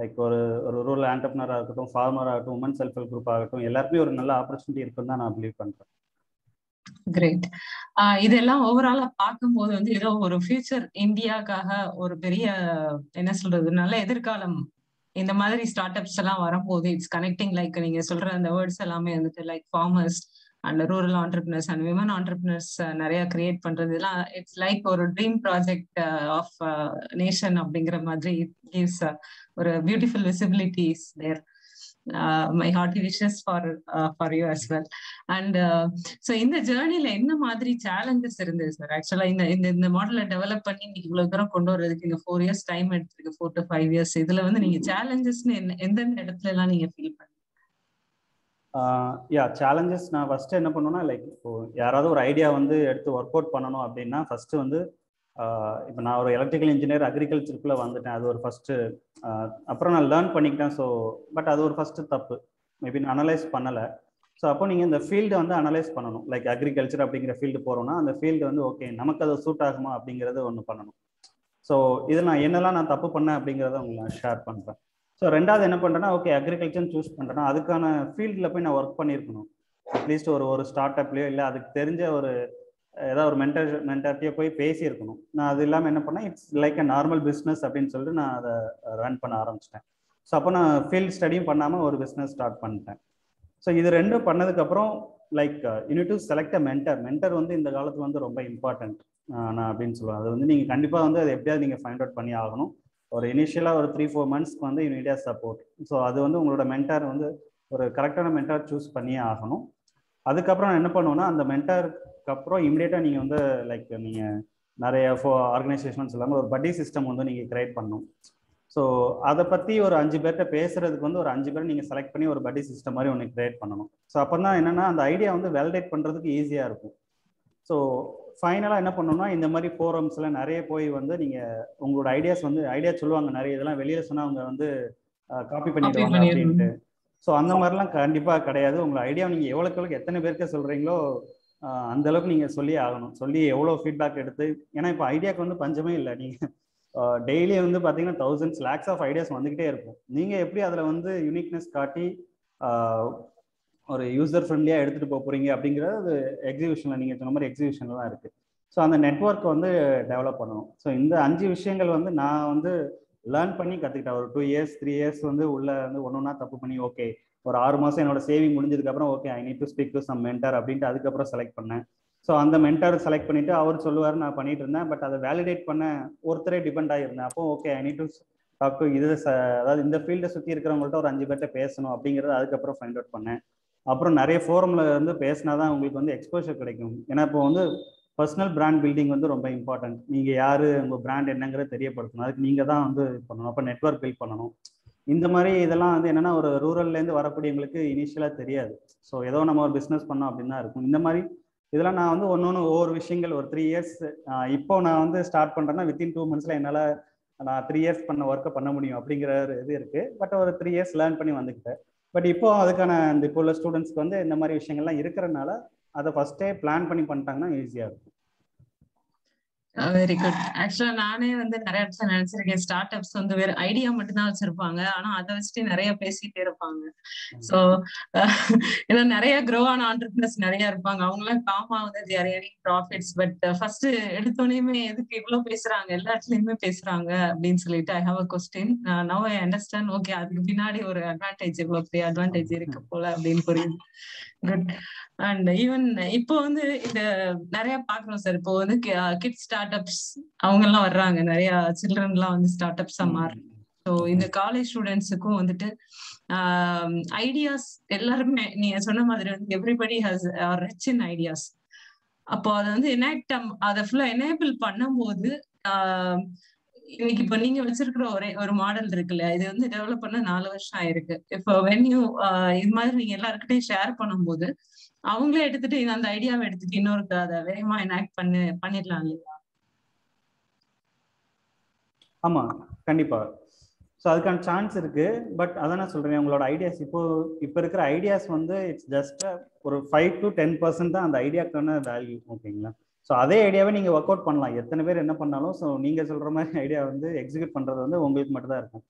Like ஒரு ஒரு ரூரல் ஆண்டர்ப்ரனராக இருக்கட்டும், ஃபார்மராக இருக்கட்டும், உமன் செல்ஃப் ஹெல்ப் குரூப் ஆகட்டும், எல்லாருக்குமே ஒரு நல்ல ஆப்பர்ச்சுனிட்டி இருக்குன்னு தான் நான் பிலீவ் பண்ணுறேன். கிரேட். இதெல்லாம் ஓவராலா பார்க்கும் போது வந்து ஏதோ ஒரு ஃபியூச்சர் இந்தியாக்காக ஒரு பெரிய என்ன சொல்றது நல்ல எதிர்காலம் இந்த மாதிரி ஸ்டார்ட் அப்ஸ் எல்லாம் வரும்போது இட்ஸ் கனெக்டிங் லைக் நீங்க சொல்ற அந்த வேர்ட்ஸ் எல்லாமே வந்துட்டு like farmers and rural entrepreneurs and women entrepreneurs நிறைய கிரியேட் பண்றது எல்லாம் இட்ஸ் லைக் ஒரு ட்ரீம் ப்ராஜெக்ட் ஆஃப் நேஷன் அப்படிங்கிற மாதிரி இட் கிவ்ஸ் ஒரு beautiful visibilities there. Uh, my hearty wishes for uh, for you as well. And uh, so in the journey la enna madri challenges irundhuchu sir? Actually in the in the model la develop panni ninge ivlo thooram kondu varadhukku inga four years time eduthirukku four to five years idhula vanda ninge challenges nu endha edathila la ninge feel pannu uh yeah challenges na first enna pannona like yaradho or idea vandu eduthu work out pananum appadina first vandu இப்போ நான் ஒரு electrical engineer அக்ரிகல்ச்சருக்குள்ளே வந்துட்டேன். அது ஒரு first அப்புறம் நான் learn பண்ணிக்கிட்டேன். So but அது ஒரு ஃபஸ்ட்டு தப்பு, மேபி நான் அனலைஸ் பண்ணலை. ஸோ அப்போ நீங்கள் இந்த ஃபீல்டு வந்து அனலைஸ் பண்ணணும். லைக் அக்ரிகல்ச்சர் அப்படிங்கிற ஃபீல்டு போகிறோன்னா அந்த ஃபீல்டு வந்து ஓகே நமக்கு அது சூட் ஆகுமா அப்படிங்கிறது ஒன்று பண்ணணும். ஸோ இது நான் என்னெல்லாம் நான் தப்பு பண்ணேன் அப்படிங்கிறத உங்களை நான் ஷேர் பண்ணுறேன். ஸோ ரெண்டாவது என்ன பண்ணுறேன்னா ஓகே அக்ரிகல்ச்சர்னு சூஸ் பண்ணுறேன்னா அதுக்கான ஃபீல்டில் போய் நான் ஒர்க் பண்ணியிருக்கணும். அட்லீஸ்ட் ஒரு ஒரு ஸ்டார்ட் அப்லையோ இல்லை அதுக்கு தெரிஞ்ச ஒரு ஏதாவது ஒரு மென்டர் மென்டார்ட்டியாக போய் பேசியிருக்கணும். நான் அது இல்லாமல் என்ன பண்ணேன், it's like a normal business அப்படின்னு சொல்லிட்டு நான் அதை ரன் பண்ண ஆரம்பிச்சிட்டேன். ஸோ அப்போ நான் ஃபீல்ட் ஸ்டடியும் பண்ணாமல் ஒரு பிஸ்னஸ் ஸ்டார்ட் பண்ணிட்டேன். ஸோ இது ரெண்டும் பண்ணதுக்கப்புறம் like you need to select a mentor. Mentor வந்து இந்த காலத்துக்கு வந்து ரொம்ப இம்பார்ட்டன்ட் நான் அப்படின்னு சொல்லுவேன். அது வந்து நீங்கள் கண்டிப்பாக வந்து அது எப்படியாவது நீங்கள் ஃபைண்ட் அவுட் பண்ணி ஆகணும். ஒரு இனிஷியலாக ஒரு த்ரீ ஃபோர் மந்த்ஸ்க்கு வந்து you need a support. So அது வந்து உங்களோட மென்டார் வந்து ஒரு கரெக்டான மென்டார் சூஸ் பண்ணியே ஆகணும். அதுக்கப்புறம் என்ன பண்ணுவோன்னா அந்த மென்டார் அப்புறம் இமிடியேட்டாக நீங்கள் வந்து லைக் நீங்கள் நிறைய ஃபோ ஆர்கனைசேஷன்ஸ் இல்லாமல் ஒரு பட்டி சிஸ்டம் வந்து நீங்கள் கிரியேட் பண்ணணும். ஸோ அதை பற்றி ஒரு அஞ்சு பேர்கிட்ட பேசுகிறதுக்கு வந்து ஒரு அஞ்சு பேரை நீங்கள் செலக்ட் பண்ணி ஒரு பட்டி சிஸ்டம் மாதிரி ஒன்று கிரியேட் பண்ணணும். ஸோ அப்போ தான் என்னென்னா அந்த ஐடியா வந்து வேலிடேட் பண்ணுறதுக்கு ஈஸியாக இருக்கும். ஸோ ஃபைனலாக என்ன பண்ணணும்னா இந்த மாதிரி ஃபோரம்ஸில் நிறைய போய் வந்து நீங்கள் உங்களோட ஐடியாஸ் வந்து ஐடியா சொல்லுவாங்க. நிறைய இதெல்லாம் வெளியில் சொன்னால் அவங்க வந்து காப்பி பண்ணிடுவாங்க அப்படின்ட்டு. ஸோ அந்த மாதிரிலாம் கண்டிப்பாக கிடையாது. உங்களோட ஐடியா நீங்கள் எவ்வளோக்கு எவ்வளோக்கு எத்தனை பேருக்கு சொல்கிறீங்களோ அந்த அளவுக்கு நீங்கள் சொல்லி ஆகணும். சொல்லி எவ்வளோ ஃபீட்பேக் எடுத்து, ஏன்னா இப்போ ஐடியாவுக்கு வந்து பஞ்சமே இல்லை. நீங்கள் டெய்லி வந்து பார்த்தீங்கன்னா தௌசண்ட்ஸ் லேக்ஸ் ஆஃப் ஐடியாஸ் வந்துக்கிட்டே இருக்கும். நீங்கள் எப்படி அதில் வந்து யூனிக்னஸ் காட்டி ஒரு யூசர் ஃப்ரெண்ட்லியாக எடுத்துகிட்டு போக போகிறீங்க அப்படிங்கிறது அது எக்ஸிபிஷனில் நீங்கள் சொன்ன மாதிரி எக்ஸிபிஷனில் தான் இருக்குது. ஸோ அந்த நெட்வொர்க் வந்து டெவலப் பண்ணணும். ஸோ இந்த அஞ்சு விஷயங்கள் வந்து நான் வந்து லேர்ன் பண்ணி கற்றுக்கிட்டேன். ஒரு டூ இயர்ஸ் த்ரீ இயர்ஸ் வந்து உள்ளே வந்து ஒன்று ஒன்றா தப்பு பண்ணி ஓகே ஒரு ஆறு மாதம் என்னோட சேவிங் முடிஞ்சதுக்கப்புறம் okay I need to speak to some mentor அப்படின்ட்டு அதுக்கப்புறம் செலக்ட் பண்ணேன். ஸோ அந்த மென்டார் செலக்ட் பண்ணிவிட்டு அவர் சொல்லுவார் நான் பண்ணிட்டு இருந்தேன். பட் அதை வேலிடேட் பண்ண ஒருத்தரே டிபெண்ட் ஆகியிருந்தேன். அப்போ okay I need to talk to இது அதாவது இந்த ஃபீல்டை சுற்றி இருக்கிறவங்கள்ட்ட ஒரு அஞ்சு பேர்கிட்ட பேசணும் அப்படிங்கிறது அதுக்கப்புறம் ஃபைண்ட் அவுட் பண்ணேன். அப்புறம் நிறைய ஃபோரமில் வந்து பேசினா தான் உங்களுக்கு வந்து எக்ஸ்போஷர் கிடைக்கும். ஏன்னா இப்போ வந்து பர்சனல் பிராண்ட் பில்டிங் வந்து ரொம்ப இம்பார்ட்டன்ட். நீங்கள் யார், உங்கள் பிராண்ட் என்னங்கிறத தெரியப்படுத்தணும். அதுக்கு நீங்கள் தான் வந்து பண்ணணும். அப்போ நெட்வொர்க் பில்ட் பண்ணணும். இந்த மாதிரி இதெல்லாம் வந்து என்னென்னா ஒரு ரூரல்லேருந்து வரக்கூடியவங்களுக்கு இனிஷியலாக தெரியாது. ஸோ ஏதோ நம்ம ஒரு பிஸ்னஸ் பண்ணோம் அப்படின்னு தான் இருக்கும். இந்த மாதிரி இதெல்லாம் நான் வந்து ஒன்று ஒன்று ஒவ்வொரு விஷயங்கள் ஒரு த்ரீ இயர்ஸ் இப்போ நான் வந்து ஸ்டார்ட் பண்ணுறேன்னா வித்தின் டூ மந்த்ஸில் என்னால் நான் த்ரீ இயர்ஸ் பண்ண ஒர்க்கை பண்ண முடியும் அப்படிங்கிற இது இருக்குது. பட் ஒரு த்ரீ இயர்ஸ் லேர்ன் பண்ணி வந்துக்கிட்டேன். பட் இப்போ அதுக்கான அந்த இப்போ உள்ள ஸ்டூடெண்ட்ஸ்க்கு வந்து இந்த மாதிரி விஷயங்கள்லாம் இருக்கிறனால அதை ஃபஸ்ட்டே பிளான் பண்ணி பண்ணிட்டாங்கன்னா ஈஸியாக இருக்கும். Very good. ஆக்சுவலா நானே வந்து நிறைய இடத்துல நினைச்சிருக்கேன் ஸ்டார்ட் அப்ஸ் வந்து வேற ஐடியா மட்டும் தான் வச்சிருப்பாங்க, ஆனா அதை வச்சுட்டு நிறைய பேசிட்டே இருப்பாங்க. சோ ஏன்னா நிறைய க்ரோ ஆன ஆண்டர்பிரினர்ஸ் நிறைய இருப்பாங்க. அவங்க எல்லாம் காமா வந்து they are earning profits, but first எடுத்தோடனேயுமே எதுக்கு இவ்வளவு பேசுறாங்க, எல்லா இடத்துலயுமே பேசுறாங்க அப்படின்னு சொல்லிட்டு I have a question. Now I understand okay அதுக்கு பின்னாடி ஒரு அட்வான்டேஜ் இவ்வளவு பெரிய அட்வான்டேஜ் இருக்கு போல அப்படின்னு புரியுது. குட். அண்ட் ஈவன் இப்போ வந்து இந்த நிறைய பாக்குறோம் சார். இப்போ வந்து கிட்ஸ் ஸ்டார்ட் அப்ஸ் அவங்க எல்லாம் வர்றாங்க, நிறைய சில்ட்ரன் எல்லாம் வந்து ஸ்டார்ட் அப்ஸா மாறுறாங்க. ஸோ இந்த காலேஜ் ஸ்டூடெண்ட்ஸுக்கும் வந்துட்டு ஐடியாஸ் எல்லாருமே நீங்க சொன்ன மாதிரி வந்து everybody has are rich in ideas. அப்போ அதை வந்து எனாக்ட் அதை ஃபுல்லா எனேபிள் பண்ணும்போது இன்னைக்கு இப்ப நீங்க வச்சிருக்கிற ஒரே ஒரு மாடல் இருக்குல்ல, இது வந்து டெவலப் பண்ண நாலு வருஷம் ஆயிருக்கு. இப்போ வென்யூ இது மாதிரி நீங்க எல்லாருக்கிட்டையும் ஷேர் பண்ணும்போது அவங்களே எடுத்துட்டு அந்த ஐடியாவை எடுத்துட்டு இன்னொருக்கு அதை வேகமா எனாக்ட் பண்ணி பண்ணிடலாம் இல்லையா? ஆமா, கண்டிப்பா. So அதுக்கான சான்ஸ் இருக்கு. பட் அதான் நான் சொல்றேன், உங்களோட ஐடியாஸ் இப்போ இப்போ இருக்கிற ஐடியாஸ் வந்து இட்ஸ் ஜஸ்ட் ஒரு ஃபைவ் டு டென் பர்சன்ட் தான் அந்த ஐடியாக்கான வேல்யூ, ஓகேங்களா? ஸோ அதே ஐடியாவே நீங்கள் ஒர்க் அவுட் பண்ணலாம் எத்தனை பேர் என்ன பண்ணாலும். ஸோ நீங்கள் சொல்கிற மாதிரி ஐடியா வந்து எக்ஸிக்யூட் பண்ணுறது வந்து உங்களுக்கு மட்டும்தான் இருக்கும்.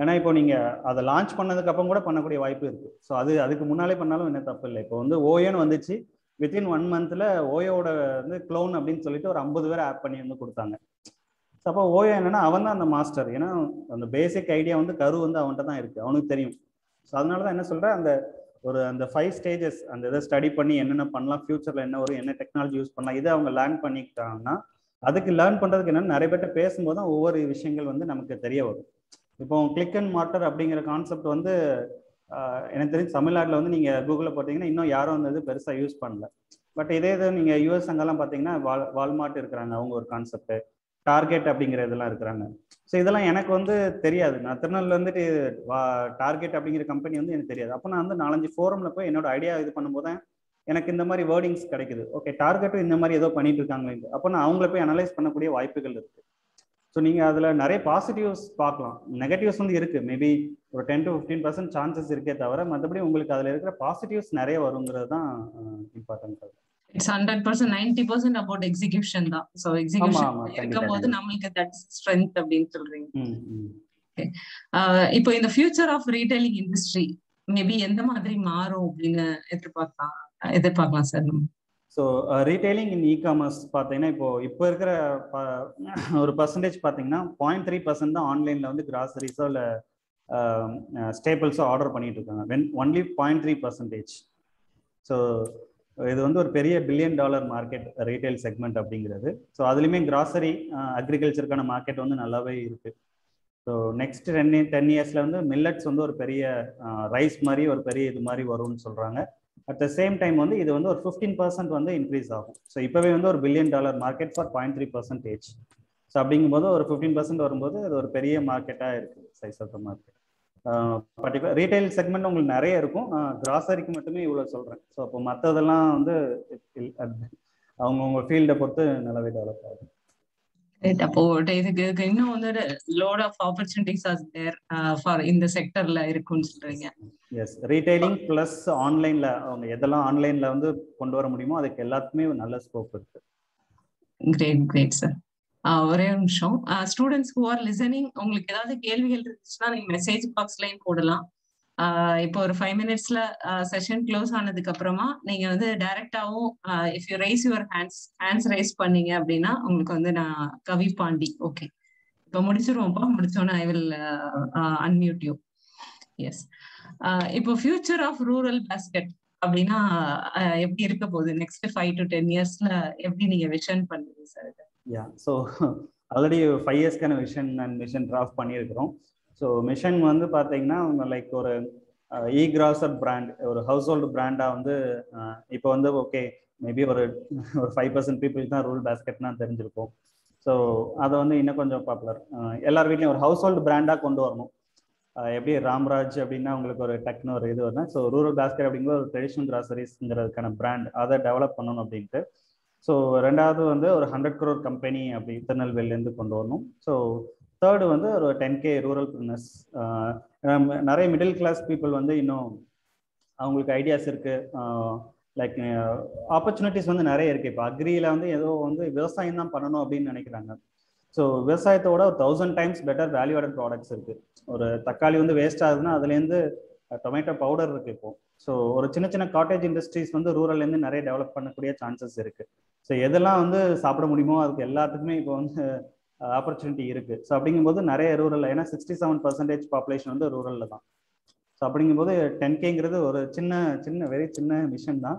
ஏன்னா இப்போ நீங்கள் அதை லான்ச் பண்ணதுக்கப்புறம் கூட பண்ணக்கூடிய வாய்ப்பு இருக்குது. ஸோ அது அதுக்கு முன்னாலே பண்ணாலும் என்ன தப்பு இல்லை. இப்போ வந்து ஓயோன்னு வந்துச்சு, வித்தின் ஒன் மந்த்தில் ஓயோட வந்து க்ளோன் அப்படின்னு சொல்லிட்டு ஒரு ஐம்பது பேர் ஆட் பண்ணி வந்து கொடுத்தாங்க. ஸோ அப்போ ஓயோ என்னன்னா அவன் தான் அந்த மாஸ்டர். ஏன்னா அந்த பேசிக் ஐடியா வந்து கரு வந்து அவன்கிட்ட தான் இருக்குது, அவனுக்கு தெரியும். ஸோ அதனால தான் என்ன சொல்கிறேன், அந்த ஒரு அந்த ஃபைவ் ஸ்டேஜஸ் அந்த இதை ஸ்டடி பண்ணி என்னென்ன பண்ணலாம், ஃபியூச்சரில் என்ன வரும், என்ன டெக்னாலஜி யூஸ் பண்ணலாம், இதை அவங்க லேர்ன் பண்ணிக்கிட்டாங்கன்னா அதுக்கு லேர்ன் பண்ணுறதுக்கு என்னென்னு நிறைய பேர்கிட்ட பேசும்போது தான் ஒவ்வொரு விஷயங்கள் வந்து நமக்கு தெரிய வரும். இப்போ கிளிக் அண்ட் மார்ட்டர் அப்படிங்கிற கான்செப்ட் வந்து எனக்கு தெரிஞ்சு தமிழ்நாட்டில் வந்து நீங்கள் கூகுளில் பார்த்தீங்கன்னா இன்னும் யாரும் வந்து இது பெருசாக யூஸ் பண்ணல. பட் இதே இது நீங்கள் யூஎஸ் அங்கெல்லாம் பார்த்தீங்கன்னா வால் வால்மார்ட் இருக்கிறாங்க, அவங்க ஒரு கான்செப்ட் டார்கெட் அப்படிங்கிற இதெல்லாம் இருக்கிறாங்க. ஸோ இதெல்லாம் எனக்கு வந்து தெரியாது, நான் திருநெல்வேலியில் வந்துட்டு வா டார்கெட் அப்படிங்கிற கம்பெனி வந்து எனக்கு தெரியாது. அப்போ நான் வந்து நாலஞ்சு ஃபோரமில் போய் என்னோட ஐடியா இது பண்ணும்போது தான் எனக்கு இந்த மாதிரி வேர்டிங்ஸ் கிடைக்குது. ஓகே, டார்கெட்டும் இந்த மாதிரி ஏதோ பண்ணிட்டு இருக்காங்க, அப்போ நான் அவங்கள போய் அனலைஸ் பண்ணக்கூடிய வாய்ப்புகள் இருக்குது. ஸோ நீங்கள் அதில் நிறைய பாசிட்டிவ்ஸ் பார்க்கலாம், நெகட்டிவ்ஸ் வந்து இருக்குது. மேபி ஒரு ten to fifteen percent chances இருக்கே தவிர மற்றபடி உங்களுக்கு அதில் இருக்கிற பாசிட்டிவ்ஸ் நிறைய வருங்கிறது தான் important. It's one hundred percent, ninety percent about execution da. So execution irukkumbodhu namalukku that strength appdin solreenga. Okay, ipo in the future of retailing industry maybe endha maadhiri maarum appdina edhupaatha edhupaakalam sir. So retailing in e-commerce pathina ipo ipo irukra oru percentage pathina zero point three percent da online la vandu groceries or staples order pannittu irukanga, when only zero point three percent. So இது வந்து ஒரு பெரிய billion dollar market retail segment அப்படிங்கிறது. So அதுலேயுமே grocery அக்ரிகல்ச்சருக்கான market வந்து நல்லாவே இருக்குது. ஸோ நெக்ஸ்ட் டென் டென் இயர்ஸில் வந்து மில்லட்ஸ் வந்து ஒரு பெரிய ரைஸ் மாதிரி ஒரு பெரிய இது மாதிரி வரும்னு சொல்கிறாங்க. அட் த சேம் டைம் வந்து இது வந்து ஒரு ஃபிஃப்டீன் பர்சன்ட் வந்து இன்க்ரீஸ் ஆகும். ஸோ இப்போவே வந்து ஒரு billion dollar market for point three percentage. So அப்படிங்கும்போது ஒரு ஃபிஃப்டீன் பர்சன்ட் வரும்போது அது ஒரு பெரிய மார்க்கெட்டாக இருக்குது, size of the market. Particular retail segment உங்களுக்கு நிறைய இருக்கும், கிராசரிக்கு மட்டுமே இவ்வளோ சொல்கிறேன். ஸோ அப்போ மற்றதெல்லாம் வந்து அவங்கவுங்க ஃபீல்டை பொறுத்து நல்லாவே டெவலப் ஆகும். ரைட், அப்போ இதுக்கு இன்னும் வந்து lot of opportunities are there for இந்த செக்டர்ல இருக்குன்னு சொல்றீங்க. எஸ், ரீட்டைலிங் பிளஸ் ஆன்லைன்ல அவங்க எதெல்லாம் ஆன்லைன்ல வந்து கொண்டு வர முடியுமோ அதுக்கு எல்லாத்துக்குமே நல்ல ஸ்கோப் இருக்கு. Great great sir. ஒரே நிமிஷம், ஸ்டூடெண்ட்ஸ் ஹூ ஆர் லிசனிங், உங்களுக்கு ஏதாவது கேள்விகள் இருந்துச்சுன்னா நீங்க மெசேஜ் பாக்ஸ்லயும் போடலாம். இப்போ ஒரு ஃபைவ் மினிட்ஸ்ல செஷன் க்ளோஸ் ஆனதுக்கு அப்புறமா நீங்க வந்து டைரக்டாவும் if you raise your hands hands raise பண்ணீங்க அப்படின்னா உங்களுக்கு வந்து நான் கவி பாண்டி. ஓகே, இப்போ முடிச்சிருவோம்ப்பா, முடிச்சோன்னா I will unmute you. Yes, இப்போ ஃபியூச்சர் ஆஃப் ரூரல் பேஸ்கெட் அப்படின்னா எப்படி இருக்க போகுது, நெக்ஸ்ட் ஃபைவ் டு டென் இயர்ஸ்ல எப்படி நீங்க விஷன் பண்ணுவீங்க sir? Yeah, so already five இயர்ஸ்க்கான விஷன் அண்ட் மிஷன் டிராஃப்ட் பண்ணியிருக்கிறோம். ஸோ மிஷன் வந்து பார்த்தீங்கன்னா லைக் ஒரு இ கிராசர் பிராண்ட், ஒரு ஹவுஸ் ஹோல்டு பிராண்டாக வந்து இப்போ வந்து ஓகே மேபி ஒரு ஒரு ஃபைவ் பர்சன்ட் பீப்புளுக்கு தான் ரூரல் பேஸ்கெட்னா தெரிஞ்சிருக்கும். ஸோ அதை வந்து இன்னும் கொஞ்சம் பாப்புலர் எல்லார் வீட்லையும் ஒரு ஹவுஸ் ஹோல்டு பிராண்டாக கொண்டு வரணும். எப்படி ராம்ராஜ் அப்படின்னா உங்களுக்கு ஒரு டக்குன்னு ஒரு இது வரணும். ஸோ ரூரல் பேஸ்கெட் அப்படிங்கிற ஒரு ட்ரெடிஷ்னல் கிராசரிஸ்ங்கிறதுக்கான பிராண்ட் அதை டெவலப் பண்ணணும் அப்படின்ட்டு. ஸோ ரெண்டாவது வந்து ஒரு ஹண்ட்ரட் க்ரோர் கம்பெனி அப்படி திருநெல்வேலியிலேருந்து கொண்டு வரணும். ஸோ தேர்டு வந்து ஒரு டென் கே ரூரல் பிஸ்னஸ். நிறைய மிடில் கிளாஸ் பீப்புள் வந்து இன்னும் அவங்களுக்கு ஐடியாஸ் இருக்குது, லைக் ஆப்பர்ச்சுனிட்டிஸ் வந்து நிறைய இருக்குது. இப்போ அக்ரியில் வந்து ஏதோ வந்து விவசாயம் தான் பண்ணணும் அப்படின்னு நினைக்கிறாங்க. ஸோ விவசாயத்தோட ஒரு thousand times better value added products இருக்குது. ஒரு தக்காளி வந்து வேஸ்ட் ஆகுதுன்னா அதுலேருந்து டொமேட்டோ பவுடர் இருக்குது இப்போது. ஸோ ஒரு சின்ன சின்ன காட்டேஜ் இண்டஸ்ட்ரீஸ் வந்து ரூரல்லேருந்து நிறைய டெவலப் பண்ணக்கூடிய சான்சஸ் இருக்குது. ஸோ எதெல்லாம் வந்து சாப்பிட முடியுமோ அதுக்கு எல்லாத்துக்குமே இப்போ வந்து ஆப்பர்ச்சுனிட்டி இருக்குது. ஸோ அப்படிங்கும்போது நிறைய ரூரல், ஏன்னா சிக்ஸ்டி செவன் பர்சன்டேஜ் பாப்புலேஷன் வந்து ரூரலில் தான். ஸோ அப்படிங்கும்போது டென் கேங்கிறது ஒரு சின்ன சின்ன வெரி சின்ன மிஷன் தான்,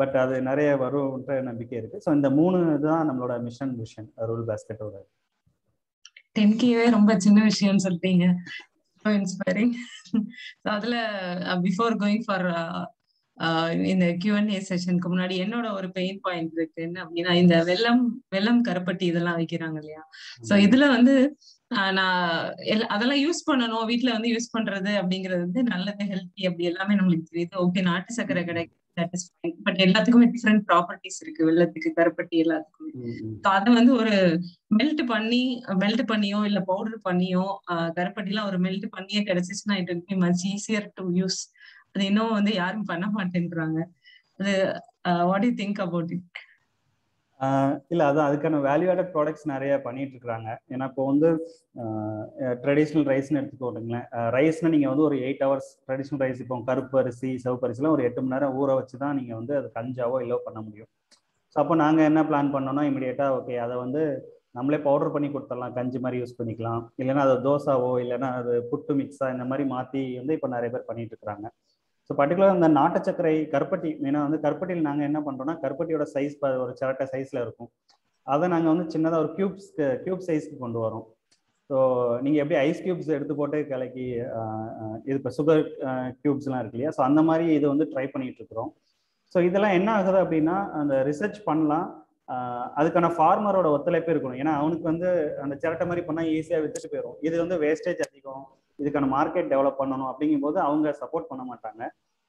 பட் அது நிறைய வரும்ன்ற நம்பிக்கை இருக்குது. ஸோ இந்த மூணு இதுதான் நம்மளோட மிஷன் மிஷன் ரூரல் பேஸ்கெட்டோட. டென் கேவே ரொம்ப சின்ன விஷயம்னு சொல்லிட்டீங்க, inspiring. So adala uh, before going for uh, uh, in the Q and A session ku munadi ennoda or pain point irukku enna appadina indha vellam vellam karapatti idella vikiranga illaya. So idula vandu na adala use panano veetla vandu use pandrathu abingiradhu vandu nalladhu healthy abbi ellame namakku theriyudha. Okay, naatu sakara kadai that is fine. But எல்லாத்துக்குமே different properties இருக்கு. வெல்லத்துக்கு கருப்பட்டி எல்லாத்துக்குமே. So அது வந்து ஒரு melt பண்ணி melt பண்ணியோ இல்ல பவுடர் பண்ணியோ கருப்பட்டிலாம் ஒரு மெல்ட் பண்ணியே கிடைச்சிச்சுனா it will be much easier to use. அது இன்னும் வந்து யாரும் பண்ண மாட்டேன்றாங்க. அது what do you think about it? இல்ல அதான் அதுக்கான வேல்யூ ஆடட் ப்ராடக்ட்ஸ் நிறைய பண்ணிட்டு இருக்காங்க. ஏன்னா இப்போ வந்து ட்ரெடிஷ்னல் ரைஸ்ன்னு எடுத்துக்கோட்டுங்களேன், ரைஸ்னா நீங்க வந்து ஒரு எயிட் ஹவர்ஸ் ட்ரெடிஷ்னல் ரைஸ், இப்போ கருப்பு அரிசி சிவப்பு அரிசிலாம் ஒரு எட்டு மணி நேரம் ஊற வச்சு தான் நீங்க வந்து அது கஞ்சாவோ இல்லோ பண்ண முடியும். ஸோ அப்போ நாங்கள் என்ன பிளான் பண்ணோம்னா இமீடியட்டா ஓகே அதை வந்து நம்மளே பவுடர் பண்ணி கொடுத்துடலாம், கஞ்சி மாதிரி யூஸ் பண்ணிக்கலாம், இல்லைன்னா அது தோசாவோ இல்லைன்னா அது புட்டு மிக்ஸா இந்த மாதிரி மாற்றி வந்து இப்போ நிறைய பேர் பண்ணிட்டு இருக்காங்க. ஸோ பர்டிகுலராக இந்த நாட்டுச்சக்கரை கருப்பட்டி மெயினாக வந்து கருப்பட்டியில் நாங்கள் என்ன பண்ணுறோம்னா கருப்பட்டியோட சைஸ் ஒரு சிரட்டை சைஸில் இருக்கும், அதை நாங்கள் வந்து சின்னதாக ஒரு கியூப்ஸ்க்கு கியூப் சைஸ்க்கு கொண்டு வரோம். ஸோ நீங்கள் எப்படி ஐஸ் கியூப்ஸ் எடுத்து போட்டு கலக்கி இது இப்போ சுகர் கியூப்ஸ்லாம் இருக்கு இல்லையா, ஸோ அந்த மாதிரி இது வந்து ட்ரை பண்ணிகிட்டு இருக்கிறோம். ஸோ இதெல்லாம் என்ன ஆகுது அப்படின்னா அந்த ரிசர்ச் பண்ணலாம், அதுக்கான ஃபார்மரோட ஒத்துழைப்பு இருக்கணும். ஏன்னா அவனுக்கு வந்து அந்த சிரட்டை மாதிரி பண்ணால் ஈஸியாக விற்றுட்டு போயிடும், இது வந்து வேஸ்டேஜ் அதிகம், இதுக்கான மார்க்கெட் டெவலப் பண்ணணும் அப்படிங்கும்போது அவங்க சப்போர்ட் பண்ண மாட்டாங்க.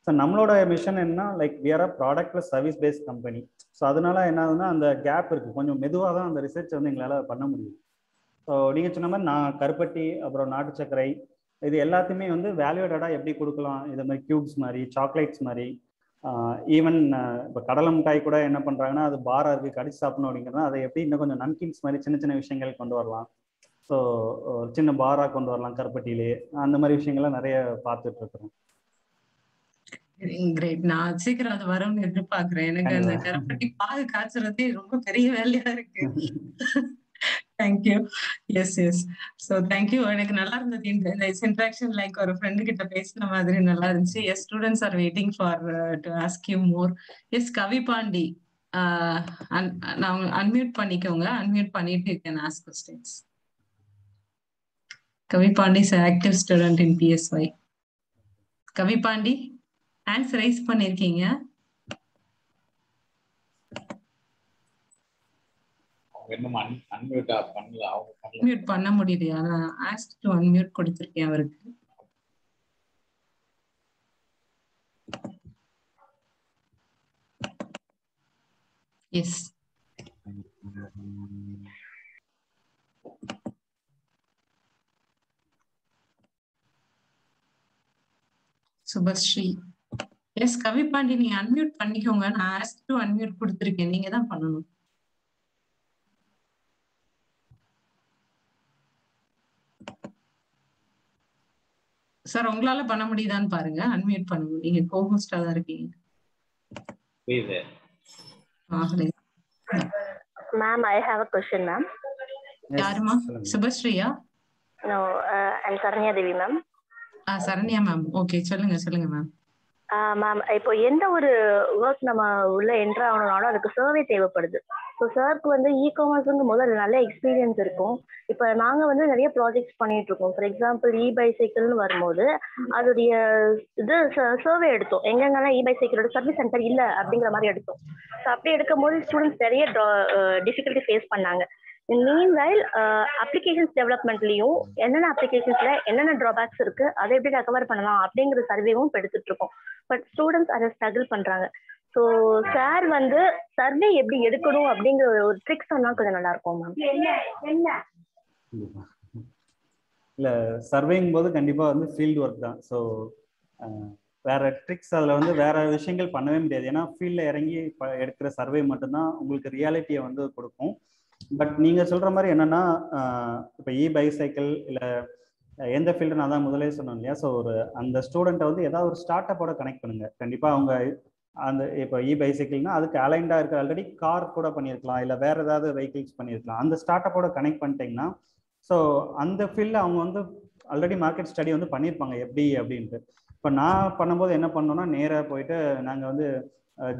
ஸோ நம்மளோட மிஷன் என்ன like we are a product plus service based company. So அதனால என்ன ஆகுதுன்னா அந்த கேப் இருக்குது, கொஞ்சம் மெதுவாக தான் அந்த ரிசர்ச் வந்து எங்களால் பண்ண முடியும். ஸோ நீங்கள் சொன்ன மாதிரி நான் கருப்பட்டி அப்புறம் நாட்டு சர்க்கரை இது எல்லாத்தையுமே வந்து வேல்யூடடாக எப்படி கொடுக்கலாம், இதை மாதிரி கியூப்ஸ் மாதிரி சாக்லேட்ஸ் மாதிரி ஈவன் இப்போ கடலை மிட்டாய் கூட என்ன பண்ணுறாங்கன்னா அது பாராக இருக்குது கடிச்சு சாப்பிடணும் அப்படிங்கிறதுனா அதை எப்படி இன்னும் கொஞ்சம் நம்கின்ஸ் மாதிரி சின்ன சின்ன விஷயங்கள் கொண்டு வரலாம். ஸோ சின்ன பாரா கொண்டு வரலாம் கருப்பட்டியிலே, அந்த மாதிரி விஷயங்கள்லாம் நிறைய பார்த்துட்டு இருக்கிறோம். கிரேட், நான் சீக்கிரம் அது வரும்னு எதிர்பார்க்கிறேன். எனக்கு அந்த கருப்பட்டி பாகு காய்ச்சறதே ரொம்ப பெரிய வேலையா இருக்கு. Thank you. Yes yes so thank you. எனக்கு நல்லா இருந்தது இந்த இன்ட்ராக்ஷன், லைக் ஒரு ஃப்ரெண்டு கிட்ட பேசின மாதிரி நல்லா இருந்துச்சு. Yes, students are waiting for to ask you more. Yes, Kavi Pandi unmute பண்ணிக்கோங்க, அன்மியூட் பண்ணிட்டு you can ask questions. Kavi Pandi is an active student in P S Y. Kavi Pandi, hands raise பண்ணிருக்கீங்க. இன்னும் unmute பண்ணல, அவங்க mute பண்ண முடியலையா? நான் asked to unmute கொடுத்திருக்கேன் அவருக்கு. Yes. சுபஸ்ரீ, எஸ் கவி பாண்டி நீங்க அன்மியூட் பண்ணிக்கோங்க, நான் ஆஸ்க் டு அன்மியூட் கொடுத்திருக்கேன், நீங்க தான் பண்ணணும். சார் உங்களால பண்ண முடியுதான்னு பாருங்க, அன்மியூட் பண்ணுங்க, நீங்க கோஹோஸ்டா தான் இருக்கீங்க. Ma'am I have a question ma'am. யாருமா? சுபஸ்ரீயா? No, I am Saranyadevi ma'am. ஆ சரண்யா மேம், ஓகே சொல்லுங்க சொல்லுங்க மேம். ஆ மேம், இப்போ எந்த ஒரு வொர்க் நம்ம உள்ள என்ட்ரா ஆகணும்னாலும் அதுக்கு சர்வே தேவைப்படுது. ஸோ சர்க்கு வந்து இ காமர்ஸுங்கும் போது அது நல்ல எக்ஸ்பீரியன்ஸ் இருக்கும். இப்போ நாங்கள் வந்து நிறைய ப்ராஜெக்ட்ஸ் பண்ணிட்டு இருக்கோம். ஃபார் எக்ஸாம்பிள் இ பைசைக்கிள்னு வரும்போது அதோடைய இது சர்வே எடுத்தோம், எங்கெங்கெல்லாம் இ பைசைக்கிளோட சர்வீஸ் சென்டர் இல்லை அப்படிங்கிற மாதிரி எடுத்தோம். ஸோ அப்படி எடுக்கும் போது ஸ்டூடெண்ட்ஸ் நிறைய டிஃபிகல்ட்டி ஃபேஸ் பண்ணாங்க. மீன்வைல் அப்ளிகேஷன்ஸ் டெவலப்மெண்ட்லையும் என்னென்ன அப்ளிகேஷன்ஸ்ல என்னென்ன டிராபேக்ஸ் இருக்கு, அதை எப்படி ரெக்கவர் பண்ணலாம் அப்படிங்கிற சர்வேவும் எடுத்துட்டு இருக்கோம். பட் ஸ்டூடெண்ட்ஸ் அதை ஸ்ட்ரகிள் பண்றாங்க. ஸோ சார் வந்து சர்வே எப்படி எடுக்கணும் அப்படிங்கிற ஒரு ட்ரிக்ஸ் சொன்னா கொஞ்சம் நல்லா இருக்கும் மேம். இல்ல சர்வேங்கும் போது கண்டிப்பா வந்து ஃபீல்டு ஒர்க் தான். ஸோ வேற ட்ரிக்ஸ் அதில் வந்து வேற விஷயங்கள் பண்ணவே முடியாது. ஏன்னா ஃபீல்டில் இறங்கி எடுக்கிற சர்வே மட்டும்தான் உங்களுக்கு ரியாலிட்டியை வந்து கொடுக்கும். பட் நீங்கள் சொல்கிற மாதிரி என்னென்னா இப்போ இ பைசைக்கிள் இல்லை எந்த ஃபீல்டு நான் தான் முதலே சொன்னேன் இல்லையா, ஸோ ஒரு அந்த ஸ்டூடெண்ட்டை வந்து ஏதாவது ஒரு ஸ்டார்ட் அப்போட கனெக்ட் பண்ணுங்கள். கண்டிப்பாக அவங்க அந்த இப்போ இ பைசைக்கிள்னால் அதுக்கு அலைண்டாக இருக்கிற ஆல்ரெடி கார் கூட பண்ணியிருக்கலாம், இல்லை வேறு ஏதாவது வெஹிக்கிள்ஸ் பண்ணியிருக்கலாம். அந்த ஸ்டார்ட் அப்போட கனெக்ட் பண்ணிட்டீங்கன்னா ஸோ அந்த ஃபீல்டில் அவங்க வந்து ஆல்ரெடி மார்க்கெட் ஸ்டடி வந்து பண்ணியிருப்பாங்க எப்படி அப்படின்ட்டு. இப்போ நான் பண்ணும்போது என்ன பண்ணோன்னா நேராக போயிட்டு நாங்கள் வந்து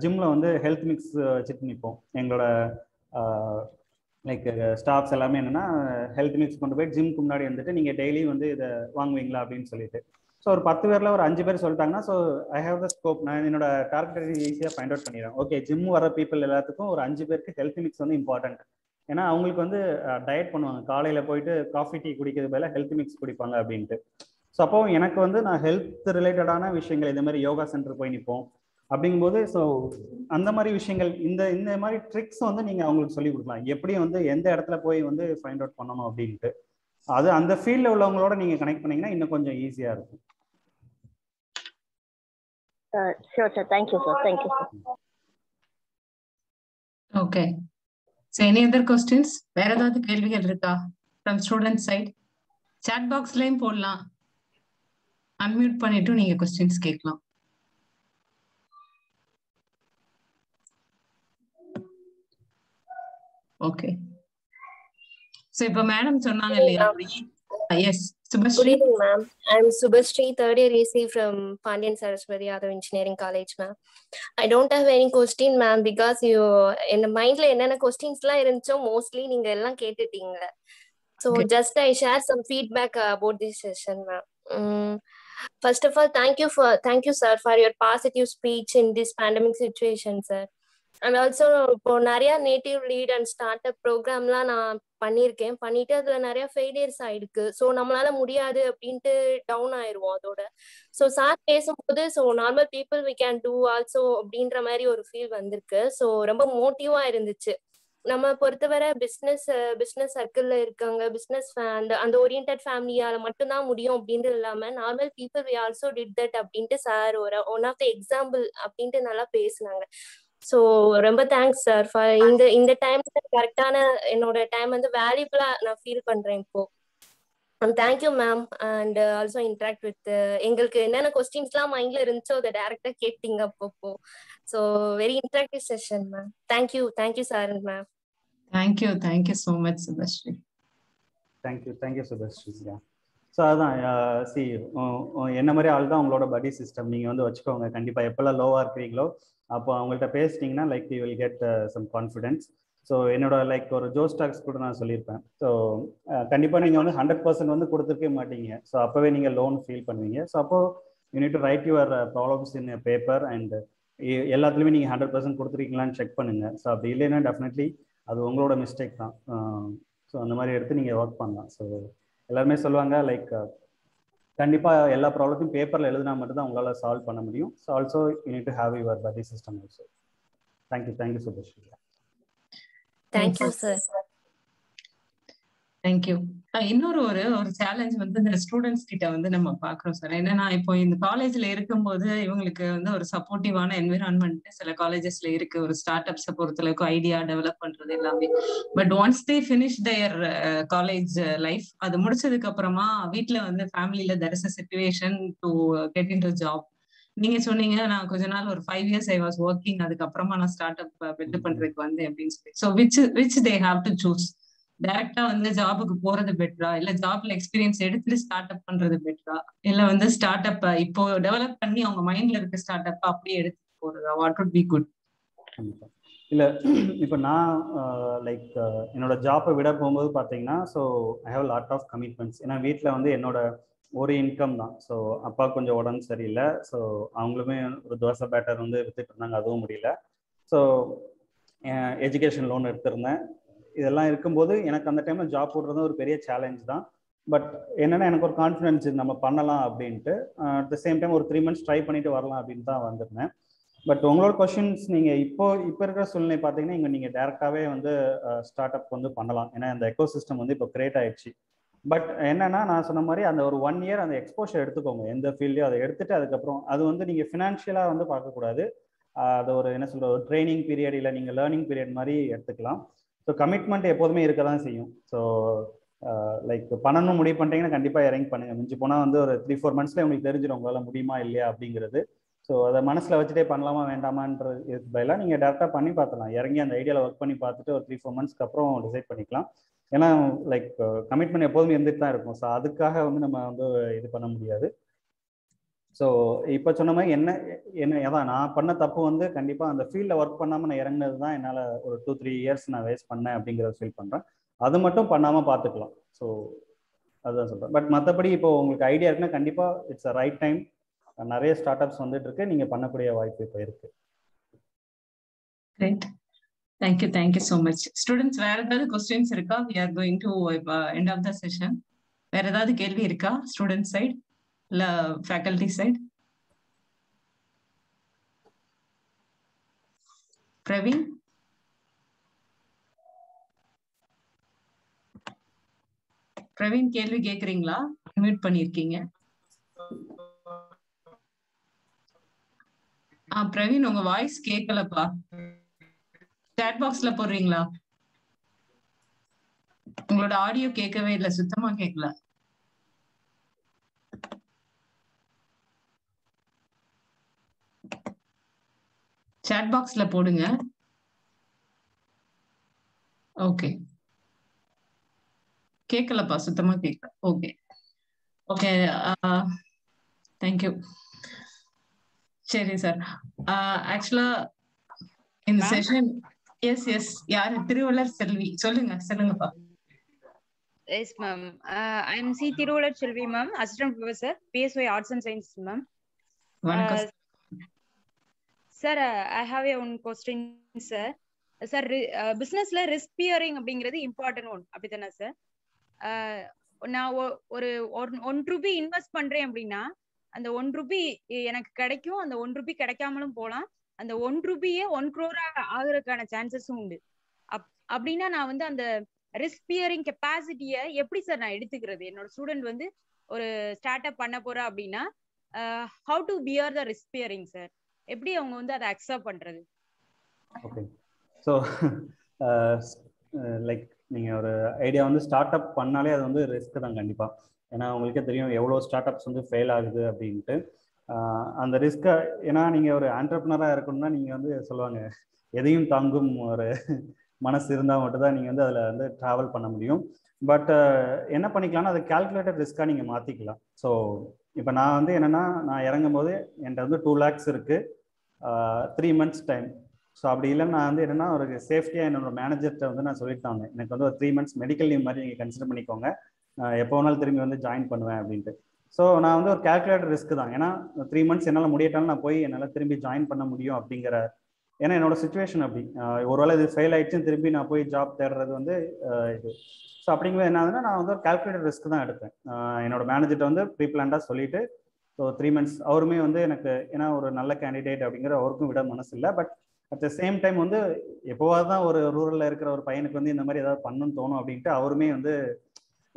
ஜிம்மில் வந்து ஹெல்த் மிக்ஸ் வச்சுட்டு நிற்போம். எங்களோட லைக் ஸ்டாஃப்ஸ் எல்லாமே என்னென்னா ஹெல்த் மிக்ஸ் கொண்டு போய் ஜிம்க்கு முன்னாடி வந்துட்டு நீங்கள் டெய்லி வந்து இதை வாங்குவீங்களா அப்படின்னு சொல்லிட்டு. ஸோ ஒரு பத்து பேரில் ஒரு அஞ்சு பேர் சொல்லிட்டாங்கன்னா so I have the scope, நான் என்னோட டார்கெட் ஈஸியாக ஃபைண்ட் அவுட் பண்ணிடுறேன். ஓகே ஜிம் வர பீப்புள் எல்லாத்துக்கும் ஒரு அஞ்சு பேருக்கு ஹெல்த் மிக்ஸ் வந்து இம்பார்ட்டன்ட். ஏன்னா அவங்களுக்கு வந்து டயட் பண்ணுவாங்க, காலையில் போயிட்டு காஃபி டீ குடிக்கிறது பதிலாக ஹெல்த் மிக்ஸ் குடிப்பாங்க அப்படின்ட்டு. ஸோ அப்போ எனக்கு வந்து நான் ஹெல்த் ரிலேட்டடான விஷயங்கள் இந்த மாதிரி யோகா சென்டர் போய் நிற்போம், அப்படிங்கும்போது ஸோ அந்த மாதிரி விஷயங்கள் இந்த இந்த மாதிரி ட்ரிக்ஸ் வந்து நீங்கள் அவங்களுக்கு சொல்லிக் கொடுக்கலாம், எப்படி வந்து எந்த இடத்துல போய் வந்து ஃபைண்ட் அவுட் பண்ணணும் அப்படின்ட்டு. அது அந்த ஃபீல்டில் உள்ளவங்களோட நீங்கள் கனெக்ட் பண்ணிங்கன்னா இன்னும் கொஞ்சம் ஈஸியாக இருக்கும். Sure sir, thank you sir, thank you sir. Okay, so any other questions? வேற ஏதாவது கேள்விகள் இருக்கா ஃப்ரம் ஸ்டூடெண்ட் சைட்? சாட் பாக்ஸ்லையும் போடலாம், அன்மியூட் பண்ணிட்டு நீங்கள் கொஸ்டின்ஸ் கேட்கலாம். ஓகே, சோ இப்ப மேடம் சொன்னாங்க இல்லையா? Yes Subhashree. Ma'am, I am Subhashree, third year E C from Pandian Saraswathy Adho Engineering College. Ma'am, I don't have any question ma'am, because you in the mind la enna questions la irundho mostly neenga ella kettitinga, so okay. Just I share some feedback about this session ma'am. um, first of all thank you for thank you sir for your positive speech in this pandemic situation sir. And also இப்போ நிறைய native lead and start up ப்ரோக்ராம்லாம் நான் பண்ணியிருக்கேன், பண்ணிட்டு அதுல நிறைய failures ஆயிருக்கு. So நம்மளால முடியாது அப்படின்ட்டு டவுன் ஆயிடுவோம் அதோட. ஸோ சார் பேசும்போது so normal people we can do also அப்படின்ற மாதிரி ஒரு ஃபீல் வந்திருக்கு. ஸோ ரொம்ப மோட்டிவா இருந்துச்சு. நம்ம பொறுத்தவரை பிஸ்னஸ் பிஸ்னஸ் சர்க்கிள்ல இருக்கவங்க பிஸ்னஸ் அந்த அந்த ஓரியன்ட் ஃபேமிலியால மட்டும்தான் முடியும் அப்படின்றது இல்லாம normal people we also did that அப்படின்ட்டு சார் ஒரு ஒன் ஆஃப் த எக்ஸாம்பிள் அப்படின்ட்டு நல்லா பேசினாங்க. ஸோ ரொம்ப தேங்க்ஸ் சார் ஃபார் இந்த இந்த டைம்ல கரெக்டான என்னோட டைம் வந்து வேல்யூபிளா நான் ஃபீல் பண்றேன் இப்போ. Thank you ma'am, and also interact with எங்களுக்கு என்னென்ன கொஸ்டின்ஸ்லாம் மைண்ட்ல இருந்துச்சோ அதை டைரக்டா கேட்டீங்க அப்போ. So very interactive session ma'am. Thank you thank you sir and ma'am. Thank you thank you so much Subashree. Thank you thank you Subashree. So அதான் சி என்ன மாதிரி ஆள் தான் உங்களோட படி சிஸ்டம் நீங்கள் வந்து வச்சுக்கோங்க. கண்டிப்பாக எப்போல்லாம் லோவாக இருக்கிறீங்களோ அப்போ அவங்கள்ட்ட பேசிட்டிங்கன்னா like you will get some confidence. So என்னோட லைக் ஒரு ஜோஸ் டாக்ஸ் கூட நான் சொல்லியிருப்பேன். ஸோ கண்டிப்பாக நீங்கள் வந்து ஹண்ட்ரட் பர்சன்ட் வந்து கொடுத்துருக்கே மாட்டீங்க. ஸோ அப்போவே நீங்கள் லோன் ஃபீல் பண்ணுவீங்க. ஸோ அப்போது you need to write your problems in paper and எல்லாத்துலேயுமே நீங்கள் ஹண்ட்ரட் பர்சன்ட் கொடுத்துருக்கீங்களான்னு செக் பண்ணுங்கள். ஸோ அப்படி இல்லைன்னா டெஃபினெட்லி அது உங்களோட மிஸ்டேக் தான். ஸோ அந்த மாதிரி எடுத்து நீங்கள் ஒர்க் பண்ணலாம். ஸோ எல்லாருமே சொல்லுவாங்க லைக் கண்டிப்பாக எல்லா ப்ராப்ளத்தையும் பேப்பரில் எழுதினா மட்டும்தான் உங்களால் சால்வ் பண்ண முடியும். So also you need to have your படி system also. Thank you thank you Subhashree. Thank you sir. Thank you. இன்னொரு ஒரு ஒரு சேலஞ்ச் வந்து இந்த ஸ்டூடெண்ட்ஸ் கிட்ட வந்து நம்ம பார்க்குறோம் சார். என்னன்னா இப்போ இந்த காலேஜில் இருக்கும்போது இவங்களுக்கு வந்து ஒரு சப்போர்ட்டிவான என்விரான்மெண்ட் சில காலேஜஸ்ல இருக்கு. ஒரு ஸ்டார்ட் அப்ஸை பொறுத்தளவுக்கு ஐடியா டெவலப் பண்றது எல்லாமே. But once they finish their college life, அது முடிச்சதுக்கு அப்புறமா வீட்டுல வந்து ஃபேமிலியில there is a situation to get in to job. நீங்க சொன்னீங்க நான் கொஞ்ச நாள் ஒரு five years I was working, அதுக்கப்புறமா நான் ஸ்டார்ட் அப் பில்ட் பண்றதுக்கு வந்து அப்படின்னு சொல்லி. So which which they have to choose. டைரக்டா வந்து ஜாபுக்கு போறது பெட்டரா, இல்ல ஜாப்ல எக்ஸ்பீரியன்ஸ் எடுத்துட்டு ஸ்டார்ட் அப் பண்றது பெட்டரா, இல்ல வந்து ஸ்டார்ட் அப் இப்போ டெவலப் பண்ணி அவங்க மைண்ட்ல இருக்க ஸ்டார்ட் அப் அப்படியே எடுத்து போறதா? What would be good? இல்ல இப்ப நான் லைக் என்னோட ஜாப்பை விட போகும்போது பாத்தீங்கன்னா so I have lot of commitments. ஏன்னா வீட்டுல வந்து என்னோட ஒரு இன்கம் தான். ஸோ அப்பா கொஞ்சம் உடம்பு சரியில்லை. ஸோ அவங்களுமே ஒரு தோசை பேட்டர் வந்து வித்துட்டு இருந்தாங்க, அதுவும் முடியல. ஸோ எஜுகேஷன் லோன் எடுத்திருந்தேன். இதெல்லாம் இருக்கும்போது எனக்கு அந்த டைம்ல ஜாப் போடுறது ஒரு பெரிய சேலஞ்ச் தான். பட் என்னன்னா எனக்கு ஒரு கான்ஃபிடன்ஸ் இது நம்ம பண்ணலாம் அப்படின்ட்டு. அட் த சேம் டைம் ஒரு த்ரீ மந்த்ஸ் ட்ரை பண்ணிட்டு வரலாம் அப்படின்னு தான் வந்திருந்தேன். பட் உங்களோட கொஸ்டின்ஸ் நீங்க இப்போ இப்போ இருக்கிற சூழ்நிலை பார்த்தீங்கன்னா இங்கே நீங்க டேரக்டாவே வந்து ஸ்டார்ட் அப் வந்து பண்ணலாம். ஏன்னா அந்த எக்கோ சிஸ்டம் வந்து இப்போ கிரியேட் ஆயிடுச்சு. பட் என்னன்னா நான் சொன்ன மாதிரி அந்த ஒரு ஒன் இயர் அந்த எக்ஸ்போஷர் எடுத்துக்கோங்க, எந்த ஃபீல்டையும் அதை எடுத்துட்டு அதுக்கப்புறம் அது வந்து நீங்க ஃபினான்ஷியலா வந்து பார்க்கக்கூடாது. அது ஒரு என்ன சொல்ற ஒரு ட்ரைனிங் பீரியட் இல்லை நீங்க லேர்னிங் பீரியட் மாதிரி எடுத்துக்கலாம். ஸோ கமிட்மெண்ட் எப்போதுமே இருக்க தான் செய்யும். ஸோ லைக் பண்ணணும் முடிவு பண்ணிட்டீங்கன்னா கண்டிப்பாக இறங்கி பண்ணுங்கள். மிஞ்சி போனால் வந்து ஒரு த்ரீ ஃபோர் மந்த்ஸ்ல உங்களுக்கு தெரிஞ்சிடும் உங்களால் முடியுமா இல்லையா அப்படிங்கிறது. ஸோ அதை மனசில் வச்சுட்டே பண்ணலாமா வேண்டாமான்றது பதிலாக நீங்கள் டேரெக்டாக பண்ணி பார்த்துலாம். இறங்கி அந்த ஐடியாவில் ஒர்க் பண்ணி பார்த்துட்டு ஒரு த்ரீ ஃபோர் மந்த்ஸ்க்கு அப்புறம் டிசைட் பண்ணிக்கலாம். ஏன்னா லைக் கமிட்மெண்ட் எப்போதுமே இருந்துட்டு தான் இருக்கும். ஸோ அதுக்காக வந்து நம்ம வந்து இது பண்ண முடியாது. ஸோ இப்போ சொன்ன மாதிரி என்ன என்ன அதான் நான் பண்ண தப்பு வந்து கண்டிப்பாக அந்த ஃபீல்டில் ஒர்க் பண்ணாமல் நான் இறங்கினது தான் என்னால் ஒரு டூ த்ரீ இயர்ஸ் நான் வேஸ்ட் பண்ணேன் அப்படிங்கிறத ஃபீல் பண்ணுறேன். அது மட்டும் பண்ணாமல் பார்த்துக்கலாம். ஸோ அதுதான் சொல்கிறேன். பட் மற்றபடி இப்போ உங்களுக்கு ஐடியா இருக்குன்னா கண்டிப்பாக இட்ஸ் அ ரைட் டைம். நிறைய ஸ்டார்ட் அப்ஸ் வந்துட்டு இருக்கு, நீங்கள் பண்ணக்கூடிய வாய்ப்பு இப்போ இருக்கு. Right, thank you thank you so much. Students வேற ஏதாவது கொஸ்டின்ஸ் இருக்கா? We are going to end of the session. வேற ஏதாவது கேள்வி இருக்கா student side? faculty side Praveen. Praveen கேள்வி கேக்குறீங்களா? மியூட் பண்ணிருக்கீங்க. ஆ பிரவீன் உங்க வாய்ஸ் கேட்கலப்பா. chat box ல போடுறீங்களா? உங்களோட ஆடியோ கேட்கவே இல்ல, சுத்தமா கேட்கல. chat box ல போடுங்க. ஓகே கேட்கலப்பா, சுத்தமா கேட்கல. Okay okay thank you. சரி சார், ஆக்சுவலா இந்த செஷன் எஸ் எஸ் யார் திருவள்ளர் செல்வி சொல்லுங்க சொல்லுங்கப்பா. Yes ma'am, I am C Thiruvallar Selvi ma'am, assistant professor P S Y arts and science ma'am. வணக்கம் sir. I have a one question sir. Sir பிசினஸ்ல risk bearing அப்படிங்கிறது important one அப்படிதானே sir? நான் ஒரு one rupee invest பண்றேன் அப்படின்னா அந்த one rupee எனக்கு கிடைக்கும், அந்த ஒன் ரூபி கிடைக்காமலும் போகலாம், அந்த ஒன் ரூபியே ஒன் குரோரா ஆகுறதுக்கான சான்சஸும் உண்டு. அப் அப்படின்னா நான் வந்து அந்த ரிஸ்க் பியரிங் கெப்பாசிட்டியை எப்படி சார் நான் எடுத்துக்கிறது? என்னோட ஸ்டூடெண்ட் வந்து ஒரு ஸ்டார்ட் அப் பண்ண போறா அப்படின்னா how to bear the risk bearing sir, எப்படி அவங்க வந்து அதை அக்செப்ட் பண்றது? ஓகே, ஸோ லைக் நீங்கள் ஒரு ஐடியா வந்து ஸ்டார்ட் அப் பண்ணாலே அது வந்து ரிஸ்க் தான் கண்டிப்பாக. ஏன்னா உங்களுக்கே தெரியும் எவ்வளோ ஸ்டார்ட் அப்ஸ் வந்து ஃபெயில் ஆகுது அப்படின்ட்டு. அந்த ரிஸ்க்கை ஏன்னா நீங்கள் ஒரு ஆண்டர்ப்ரனராக இருக்கணும்னா நீங்கள் வந்து சொல்லுவாங்க எதையும் தாங்கும் ஒரு மனசு இருந்தால் மட்டும்தான் நீங்கள் வந்து அதில் வந்து ட்ராவல் பண்ண முடியும். பட் என்ன பண்ணிக்கலாம்னா அதை கால்குலேட்டட் ரிஸ்க்காக நீங்கள் மாற்றிக்கலாம். ஸோ இப்போ நான் வந்து என்னென்னா நான் இறங்கும் போது என்கிட்ட வந்து டூ லேக்ஸ் இருக்குது, த்ரீ மந்த்ஸ் டைம். ஸோ அப்படி இல்லை நான் வந்து என்னென்னா ஒரு சேஃப்டியாக என்னோடய மேனேஜர்கிட்ட வந்து நான் சொல்லிட்டாங்க எனக்கு வந்து ஒரு த்ரீ மந்த்ஸ் மெடிக்கல் லீவ் மாதிரி நீங்கள் கன்சிடர் பண்ணிக்கோங்க, எப்போ வேணாலும் திரும்பி வந்து ஜாயின் பண்ணுவேன் அப்படின்ட்டு. ஸோ நான் வந்து ஒரு கால்குலேட்டர் ரிஸ்க் தான். ஏன்னா த்ரீ மந்த்ஸ் என்னால் முடியட்டாலும் நான் போய் என்னால் திரும்பி ஜாயின் பண்ண முடியும் அப்படிங்கிற, ஏன்னா என்னோட சுச்சுவேஷன் அப்படி. ஒருவேளை இது ஃபெயில் ஆகிடுச்சுன்னு திரும்பி நான் போய் ஜாப் தேடுறது வந்து இது. ஸோ அப்படிங்கிறது என்னதுன்னா நான் வந்து ஒரு கால்குலேட்டர் ரிஸ்க் தான் எடுப்பேன். என்னோட மேனேஜர்கிட்ட வந்து ப்ரீ பிளான்டாக சொல்லிட்டு ஸோ த்ரீ மந்த்ஸ் அவருமே வந்து எனக்கு ஏன்னா ஒரு நல்ல கேண்டிடேட் அப்படிங்கிற அவருக்கும் விட மனசு இல்லை. But at the same time வந்து எப்போவாது தான் ஒரு ரூரலில் இருக்கிற ஒரு பையனுக்கு வந்து இந்த மாதிரி ஏதாவது பண்ணணும்னு தோணும் அப்படின்ட்டு அவருமே வந்து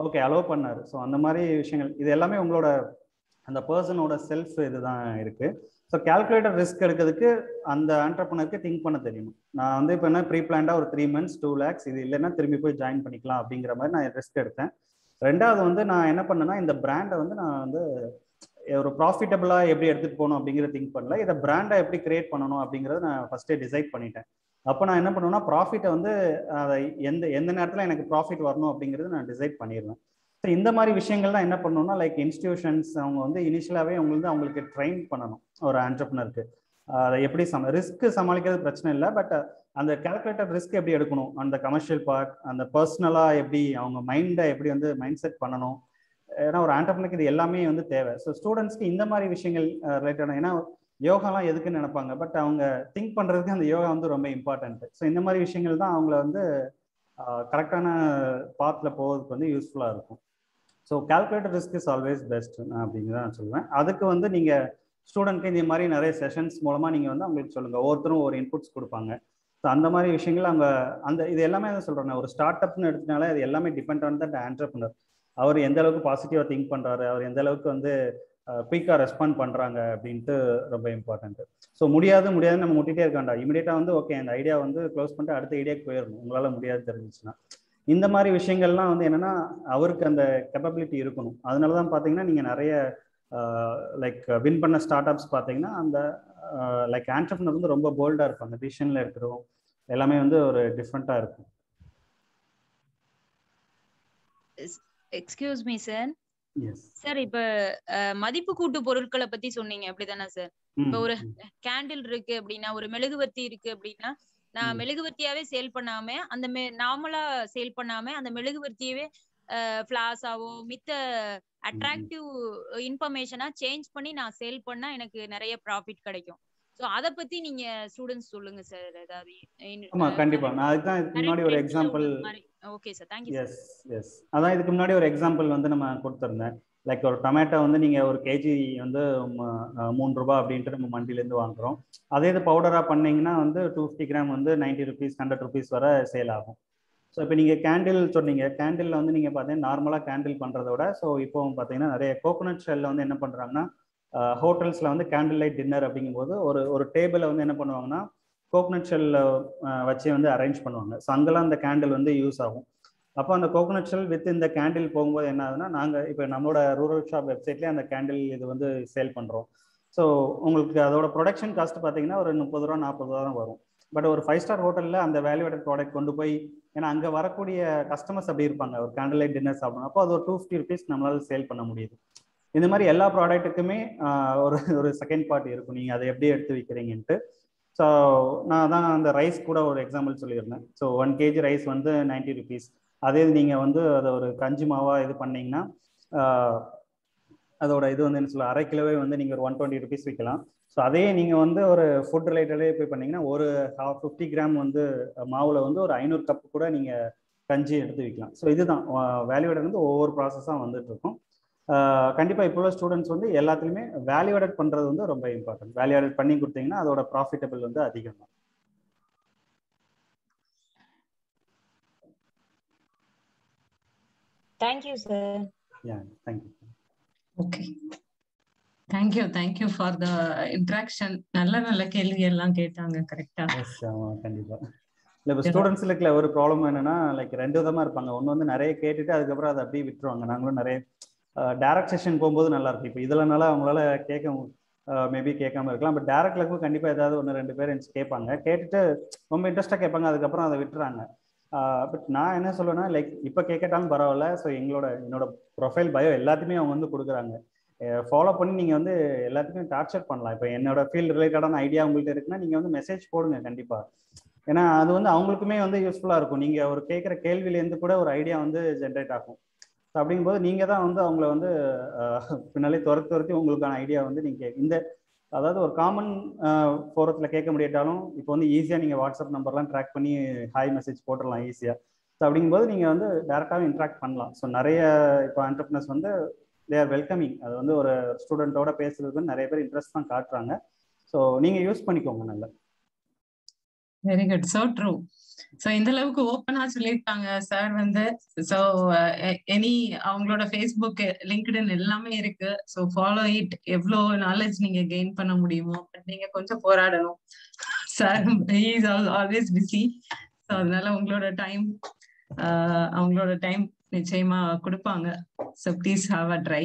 ஓகே அலோவ் பண்ணார். ஸோ அந்த மாதிரி விஷயங்கள் இது எல்லாமே உங்களோட அந்த பர்சனோட செல்ஃப் இதுதான் இருக்குது. ஸோ கால்குலேட்டர் ரிஸ்க் எடுக்கிறதுக்கு அந்த ஆண்டர்ப்ரனருக்கு திங்க் பண்ண தெரியணும். நான் வந்து இப்போ என்ன ப்ரீ பிளான்டாக ஒரு த்ரீ மந்த்ஸ் டூ லேக்ஸ் இது இல்லைன்னா திரும்பி போய் ஜாயின் பண்ணிக்கலாம் அப்படிங்கிற மாதிரி நான் ரிஸ்க் எடுத்தேன். ரெண்டாவது வந்து நான் என்ன பண்ணேன்னா இந்த பிராண்டை வந்து நான் வந்து ஒரு ப்ராஃபிட்டபிளாக எப்படி எடுத்துகிட்டு போகணும் அப்படிங்கிற திங்க் பண்ணல, இதை பிராண்டை எப்படி கிரியேட் பண்ணணும் அப்படிங்கிறத நான் ஃபஸ்ட்டே டிசைட் பண்ணிட்டேன். அப்போ நான் என்ன பண்ணுவேன்னா ப்ராஃபிட்டை வந்து அதை எந்த எந்த நேரத்தில் எனக்கு ப்ராஃபிட் வரணும் அப்படிங்கிறது நான் டிசைட் பண்ணிடுவேன். ஸோ இந்த மாதிரி விஷயங்கள்லாம் என்ன பண்ணணும்னா லைக் இன்ஸ்டியூஷன்ஸ் அவங்க வந்து இனிஷியலாகவே அவங்களுக்கு அவங்களுக்கு ட்ரெயின் பண்ணணும் ஒரு ஆண்டர்ப்ரனருக்கு. அதை எப்படி சம ரிஸ்க்கு சமாளிக்கிறது பிரச்சனை இல்லை, பட் அந்த கால்குலேட்டட் ரிஸ்க் எப்படி எடுக்கணும், அந்த கமர்ஷியல் பார்ட், அந்த பர்சனலாக எப்படி அவங்க மைண்டை எப்படி வந்து மைண்ட் செட் பண்ணணும். ஏன்னா ஒரு ஆண்டர்ப்ரனருக்கு இது எல்லாமே வந்து தேவை. ஸோ ஸ்டூடெண்ட்ஸ்க்கு இந்த மாதிரி விஷயங்கள் ரிலேட்டடான, ஏன்னா யோகாலாம் எதுக்குன்னு நினைப்பாங்க, பட் அவங்க திங்க் பண்ணுறதுக்கு அந்த யோகா வந்து ரொம்ப இம்பார்ட்டன்ட்டு. ஸோ இந்த மாதிரி விஷயங்கள் தான் அவங்கள வந்து கரெக்டான பாத்தில் போகிறதுக்கு வந்து யூஸ்ஃபுல்லாக இருக்கும். So calculated risk is always best அப்படிங்கிறத நான் சொல்லுவேன். அதுக்கு வந்து நீங்கள் ஸ்டூடெண்ட்க்கு இந்த மாதிரி நிறைய செஷன்ஸ் மூலமாக நீங்கள் வந்து அவங்களுக்கு சொல்லுங்கள், ஒவ்வொருத்தரும் ஒரு இன்புட்ஸ் கொடுப்பாங்க. ஸோ அந்த மாதிரி விஷயங்கள் அவங்க அந்த இது எல்லாமே தான் சொல்கிறேன். ஒரு ஸ்டார்ட் அப்னு எடுத்தனால அது எல்லாமே டிபெண்ட் ஆன் தட் ஆண்டர்ப்ரனர். அவர் எந்த அளவுக்கு பாசிட்டிவாக திங்க் பண்ணுறாரு, அவர் எந்த அளவுக்கு வந்து குயிக்காக ரெஸ்பாண்ட் பண்ணுறாங்க அப்படின்ட்டு ரொம்ப இம்பார்ட்டன்ட்டு. ஸோ முடியாது முடியாது நம்ம முட்டிகிட்டே இருக்க வேண்டாம், இமீடியட்டாக வந்து ஓகே அந்த ஐடியா வந்து க்ளோஸ் பண்ணிட்டு அடுத்த ஐடியாவுக்கு போயிடணும் உங்களால் முடியாது தெரிஞ்சிச்சுன்னா. இந்த மாதிரி விஷயங்கள்லாம் வந்து என்னென்னா அவருக்கு அந்த கேப்பபிலிட்டி இருக்கணும். அதனால தான் பார்த்தீங்கன்னா நீங்கள் நிறைய லைக் வின் பண்ண ஸ்டார்ட் அப்ஸ் பார்த்தீங்கன்னா அந்த லைக் ஆண்டர்ப்ரனர் வந்து ரொம்ப போல்டாக இருக்கும், அந்த டிசிஷனில் இருக்கிறோம் எல்லாமே வந்து ஒரு டிஃப்ரெண்ட்டாக இருக்கும். எக்ஸ்கியூஸ் மீ சார், சார் இப்ப மதிப்பு கூட்டு பொருட்களை பத்தி சொன்னீங்க அப்படிதானே சார்? இப்ப ஒரு கேண்டில் இருக்கு அப்படின்னா, ஒரு மெழுகுவர்த்தி இருக்கு அப்படின்னா, நான் மெழுகுவர்த்தியாவே சேல் பண்ணாம அந்த நார்மலா சேல் பண்ணாம அந்த மெழுகுவர்த்தியவே பிளாஸாவோ மித்த அட்ராக்டிவ் இன்ஃபர்மேஷனா சேஞ்ச் பண்ணி நான் சேல் பண்ணா எனக்கு நிறைய ப்ராஃபிட் கிடைக்கும். சோ அத பத்தி நீங்க ஸ்டூடண்ட்ஸ் சொல்லுங்க சார் ஏதாவது. ஆமா கண்டிப்பா, நான் அதுதான் இதுக்கு முன்னாடி ஒரு example. Okay sir, thank you. Yes yes, அதான் இதுக்கு முன்னாடி ஒரு எக்ஸாம்பிள் வந்து நம்ம கொடுத்திருந்தேன். लाइक और टमाटो वो नहीं केजी वो मूं रूपा अब नम मंडल वांगो अद पउडर पीनिंगा वो टू फिफ्टी ग्राम वो ninety rupee hundred rupee we sell आगे सो इं कैंडिल सोनिंग कैंडिल वो पाती नार्मला कैंडिल पड़े सो इो पाती कोकोनट शेल वो पड़ा होटल्स वो कैंडिल लाइट डिन्नर अभी और टेबल वो पड़ा कोकोनट शेल वे वो अरेंज पड़ा सो अंत कैंडिल वो यूस आगे अब अंत कोकोनट शेल वित् कैंडिल पे नमो रूरल शॉप वेबसाइट अंत कैंडिल इतना सेल पड़ो सो उड़ो प्रोडक्शन कास्ट पाती मुझे रूपा नापा वो बट और फाइव स्टार होटल अंत वैल्यूएटेड प्रोडक्ट को अगे वरकू कस्टमर्स अभी और कैंडिल लाइट डिन्नर सापो अब two fifty rupees number sell पड़ मुझे मारे एल प्रोडक्टुमे और सेकंड पार्ट नहीं विक्री सो ना अ राइस कूड़ा और एक्साम्पल चलें सो वन केजी राइस वो नयंटी रुपी अदे वो कंजुमा इत पीना अद्वान अरे किलोवे वो वन ट्वेंटी रुपी विकला सो अगर वो फुट रिलेटडे पीनिंगा और फिफ्टी ग्राम वो मावल वो ईनूर कप कंजी विकला सो इतना वैल्यूएडेड ओवर प्रोसेसा वह कंपा इोल स्टूडेंट्स वो एल्तमें वैल्यूएडेड पड़े वो रोम इंपार्टेंट वैल्यूएडेड पड़ी को प्रॉफिटेबल वो अधिकम Thank you, sir. Yeah, thank you. Okay. Thank you, thank you for the interaction. நல்ல நல்ல கேள்வி எல்லாம் கேட்டாங்க கரெக்ட்டா? Yes, ஆமா கண்டிப்பா. இல்ல ஸ்டூடண்ட்ஸ் லெக்ல ஒரு ப்ராப்ளம் என்னன்னா லைக் ரெண்டு விதமா இருப்பாங்க. ஒன்னு வந்து நிறைய கேட்டிட்டு அதுக்கு அப்புறம் அது அப்படியே விட்டுருவாங்க. நாங்களும் நிறைய டைரக்ட் செஷன் போயும்போது நல்லா இருக்கு. இப்போ இதலனால அவங்களால கேட்க மேபி கேட்காம இருக்கலாம். பட் டைரக்ட் லெக்ல கண்டிப்பா ஏதாவது ஒன்னு ரெண்டு பேர் என்ன கேட்பாங்க. கேட்டிட்டு ரொம்ப இன்ட்ரஸ்டா கேட்பாங்க அதுக்கு அப்புறம் அதை விட்டுறாங்க. பட் நான் என்ன சொல்றேன்னா லைக் இப்போ கேட்கட்டாலும் பரவாயில்ல ஸோ எங்களோட என்னோட ப்ரொஃபைல் பயோ எல்லாத்தையுமே அவங்க வந்து கொடுக்குறாங்க ஃபாலோ பண்ணி நீங்கள் வந்து எல்லாத்துக்குமே டார்ச்சர் பண்ணலாம் இப்போ என்னோட ஃபீல்டு ரிலேட்டடான ஐடியா உங்கள்கிட்ட இருக்குன்னா நீங்கள் வந்து மெசேஜ் போடுங்க கண்டிப்பாக ஏன்னா அது வந்து அவங்களுக்குமே வந்து யூஸ்ஃபுல்லாக இருக்கும் நீங்கள் ஒரு கேட்குற கேள்வியிலேருந்து கூட ஒரு ஐடியா வந்து ஜென்ரேட் ஆகும் ஸோ அப்படிங்கும்போது நீங்கள் தான் வந்து அவங்கள வந்து பின்னாலே துரத்தி துரத்தி உங்களுக்கான ஐடியா வந்து நீங்கள் இந்த அதாவது ஒரு காமன் ஃபோரத்தில் கேட்க முடியாட்டாலும் இப்போ வந்து ஈஸியாக நீங்கள் வாட்ஸ்அப் நம்பர்லாம் ட்ராக் பண்ணி ஹாய் மெசேஜ் போட்டுடலாம் ஈஸியாக ஸோ அப்படிங்கும்போது நீங்கள் வந்து டேரெக்டாகவும் இன்ட்ராக்ட் பண்ணலாம் ஸோ நிறைய இப்போ என்டர்பிரினர்ஸ் வந்து தே ஆர் வெல்கமிங் அது வந்து ஒரு ஸ்டூடெண்ட்டோட பேசுறதுக்கு நிறைய பேர் இன்ட்ரெஸ்ட் தான் காட்டுறாங்க ஸோ நீங்கள் யூஸ் பண்ணிக்கோங்க நல்லா very good so true so இந்த அளவுக்கு ஓப்பனாக சொல்லியிருக்காங்க சார் வந்து ஸோ எனி அவங்களோட ஃபேஸ்புக் லிங்க்டின் எல்லாமே இருக்கு ஸோ ஃபாலோ இட் எவ்வளோ நாலேஜ் நீங்க கெயின் பண்ண முடியுமோ நீங்க கொஞ்சம் போராடணும் sir is always busy so அதனால உங்களோட டைம் அவங்களோட டைம் நிச்சயமா கொடுப்பாங்க so please have a try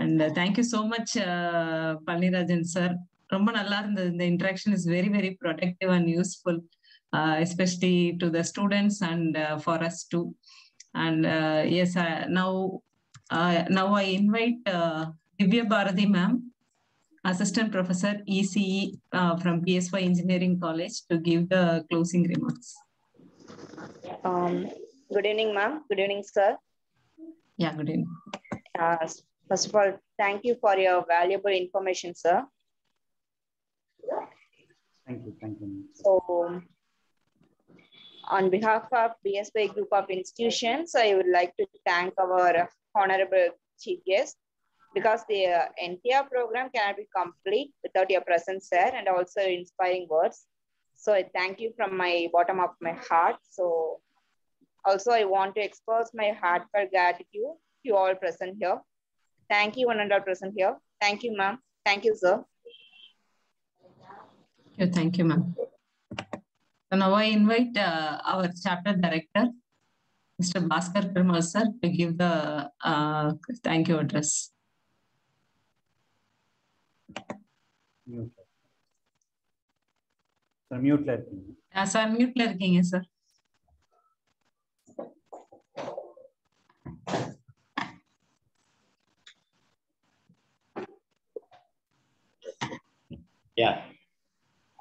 and thank you so much Palanirajan sir ரொம்ப நல்லா இருந்தது இந்த interaction is very very productive and useful Uh, especially to the students and uh, for us too. And uh, yes, I, now uh, now I invite uh, Divya Bharathi ma'am, Assistant Professor E C E uh, from P S Y Engineering College, to give the closing remarks. Um, good evening, ma'am. Good evening, sir. Yeah, good evening. Uh, first of all, thank you for your valuable information, sir. Thank you. Thank you. So. On behalf of B S B Group of Institutions, I would like to thank our honorable chief guest because the uh, entire program cannot be complete without your presence, sir, and also inspiring words. So I thank you from my bottom of my heart. So also I want to express my heartfelt gratitude to all present here. Thank you, one and all present here. Thank you, ma'am. Thank you, sir. Yeah, thank you, ma'am. So now I invite uh, our chapter director, Mister Baskar Pramod sir, to give the uh, thank you address. Mute. Sir, mute la irukeenga. Ah, sir, mute la irukeenga sir. Yeah.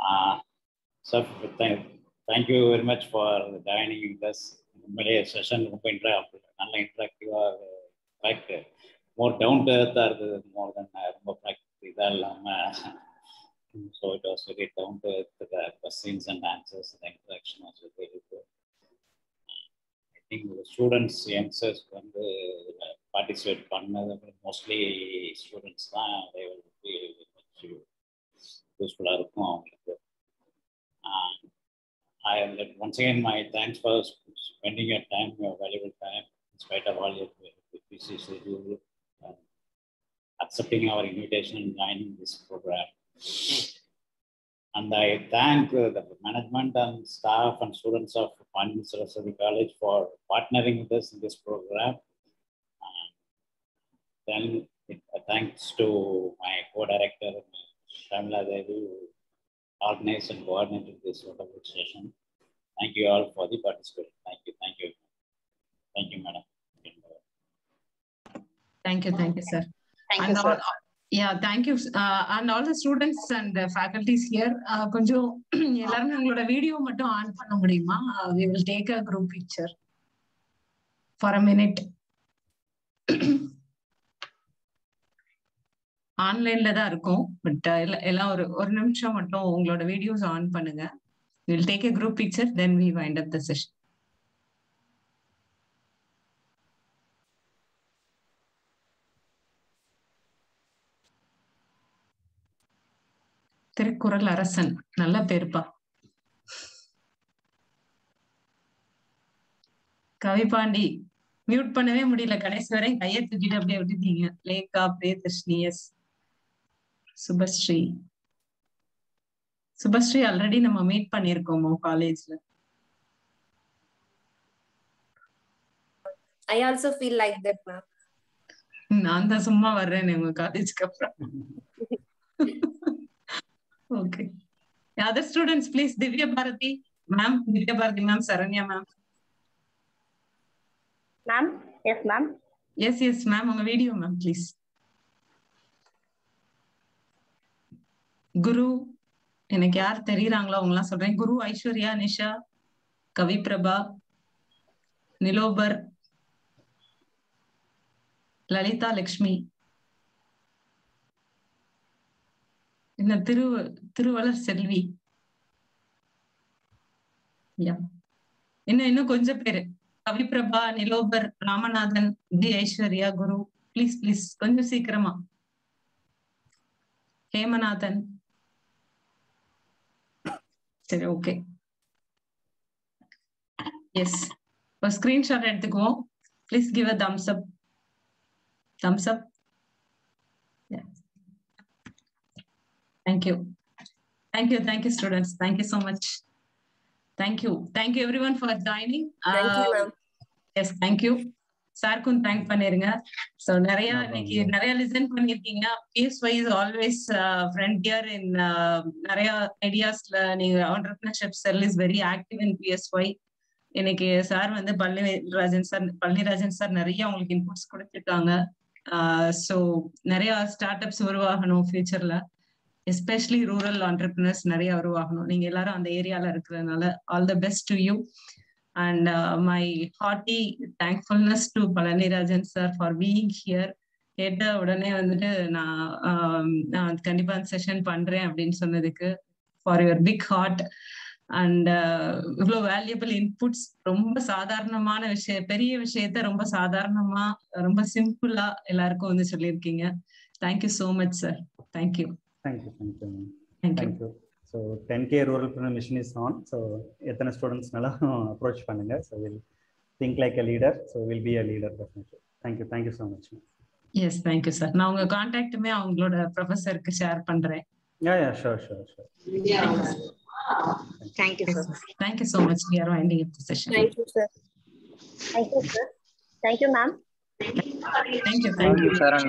Ah, uh, sir, thank. Thank you very much for joining this session. Nalla interactive ah fact more down to earth are more than more practice idallama. So it was very down to earth questions and answers and interaction was very good. I students youngsters வந்து participate பண்ணது mostly students தான் they will be useful இருக்கும் அவங்களுக்கு. I am once again my thanks for spending your time, your valuable time in spite of all your busy schedule and accepting our invitation and joining this program. And I thank uh, the management and staff and students of Pandian Saraswathy College for partnering with us in this program. And then uh, thanks to my co-director, Sharmiladevi, who organized and coordinated this wonderful session. Thank you all for the participation. Thank you, thank you. Thank you, madam. Thank you, thank you, sir. Thank you, sir. Yeah, thank you, uh, and all the students and the faculties here. Uh, konjam ellarum engaloda video mattum on panna mudiyuma? We will take a group picture for a minute. Online la da irukum, but ella or or nimisham mattum engaloda videos on pannunga. We will take a group picture, then we wind up the session. Thirukkural அரசன், நல்ல பேர்ப்பா. கவிபாண்டி mute பண்ணவே முடியல, கடைசி வரை கையை தூக்கிட்டு அப்படியே விட்டுட்டீங்க. லேகா பிரியதர்ஷினி, எஸ். சுபஸ்ரீ சுபஸ்ரீ ஆல்ரெடி நம்ம மீட் பண்ணிருக்கோமோ காலேஜ்ல? I also feel like that ma'am. நான் தான் சும்மா வர்றேன் உங்க காலேஜ்க்கு அப்புறம். Okay, the other students please. Divya Bharathi ma'am, Divya Bharathi ma'am, Saranya ma'am. Ma'am, yes ma'am, yes yes ma'am, unga video ma'am please. Guru enak yaar theriraangala ungala solren. Guru, Aishwarya, Nisha, Kavi Prabha, Nilobar, Lalita, Lakshmi. இந்த திரு திருவலர் செல்வி. யா, இன்னும் இன்னும் கொஞ்சம் பேர். கவிபிரபா, நிலோபர், ராமநாதன், தி Aishwarya, Guru, please please கொஞ்சம் சீக்கிரமா. ஹேமநாதன், சரி okay, yes. ஒரு screenshot எடுத்துக்குவோம். Please give a thumbs up, thumbs up. Thank you, thank you, thank you students, thank you so much. Thank you, thank you everyone for joining. Thank uh, you ma'am. Yes, thank you sir, kun thank pannirunga. So nariya iniki nariya listen pannirkinga. P S Y is always uh, frontier in uh, nariya ideas la neenga entrepreneurship cell is very active in P S Y. iniki sir vandu Palani Rajan sir Palani Rajan sir nariya ungalku inputs kuduthiranga. Uh, so nariya startups uruvaganum future la, especially rural entrepreneurs nariya uruvaganum. Neenga ellarum and area la irukkranaala all the best to you, and uh, my hearty thankfulness to Palani Rajan sir for being here. Edda udane vandu na na kandipa session pandren appdin sonnadukku for your big heart and ivlo uh, valuable inputs. Romba sadharanamaana vishaya, periya vishayatha romba sadharanama romba simple la ellarkum undu sollirkinga. Thank you so much sir, thank you. Thank you, thank you, thank, thank you. you. So ten K rural entrepreneur mission is on. So ethana students nalla approach pannunga. So we'll think like a leader. So we'll be a leader definitely. Thank you, thank you so much. Yes, thank you sir. Na unga contact me avangaloda professor ku share pandren. Yeah yeah, sure sure sure. Yeah. Thank you, sir. Thank you sir. Thank you so much. We are ending the session. Thank you sir. Thank you sir. Thank you ma'am. Thank you, thank you. Thank you sir.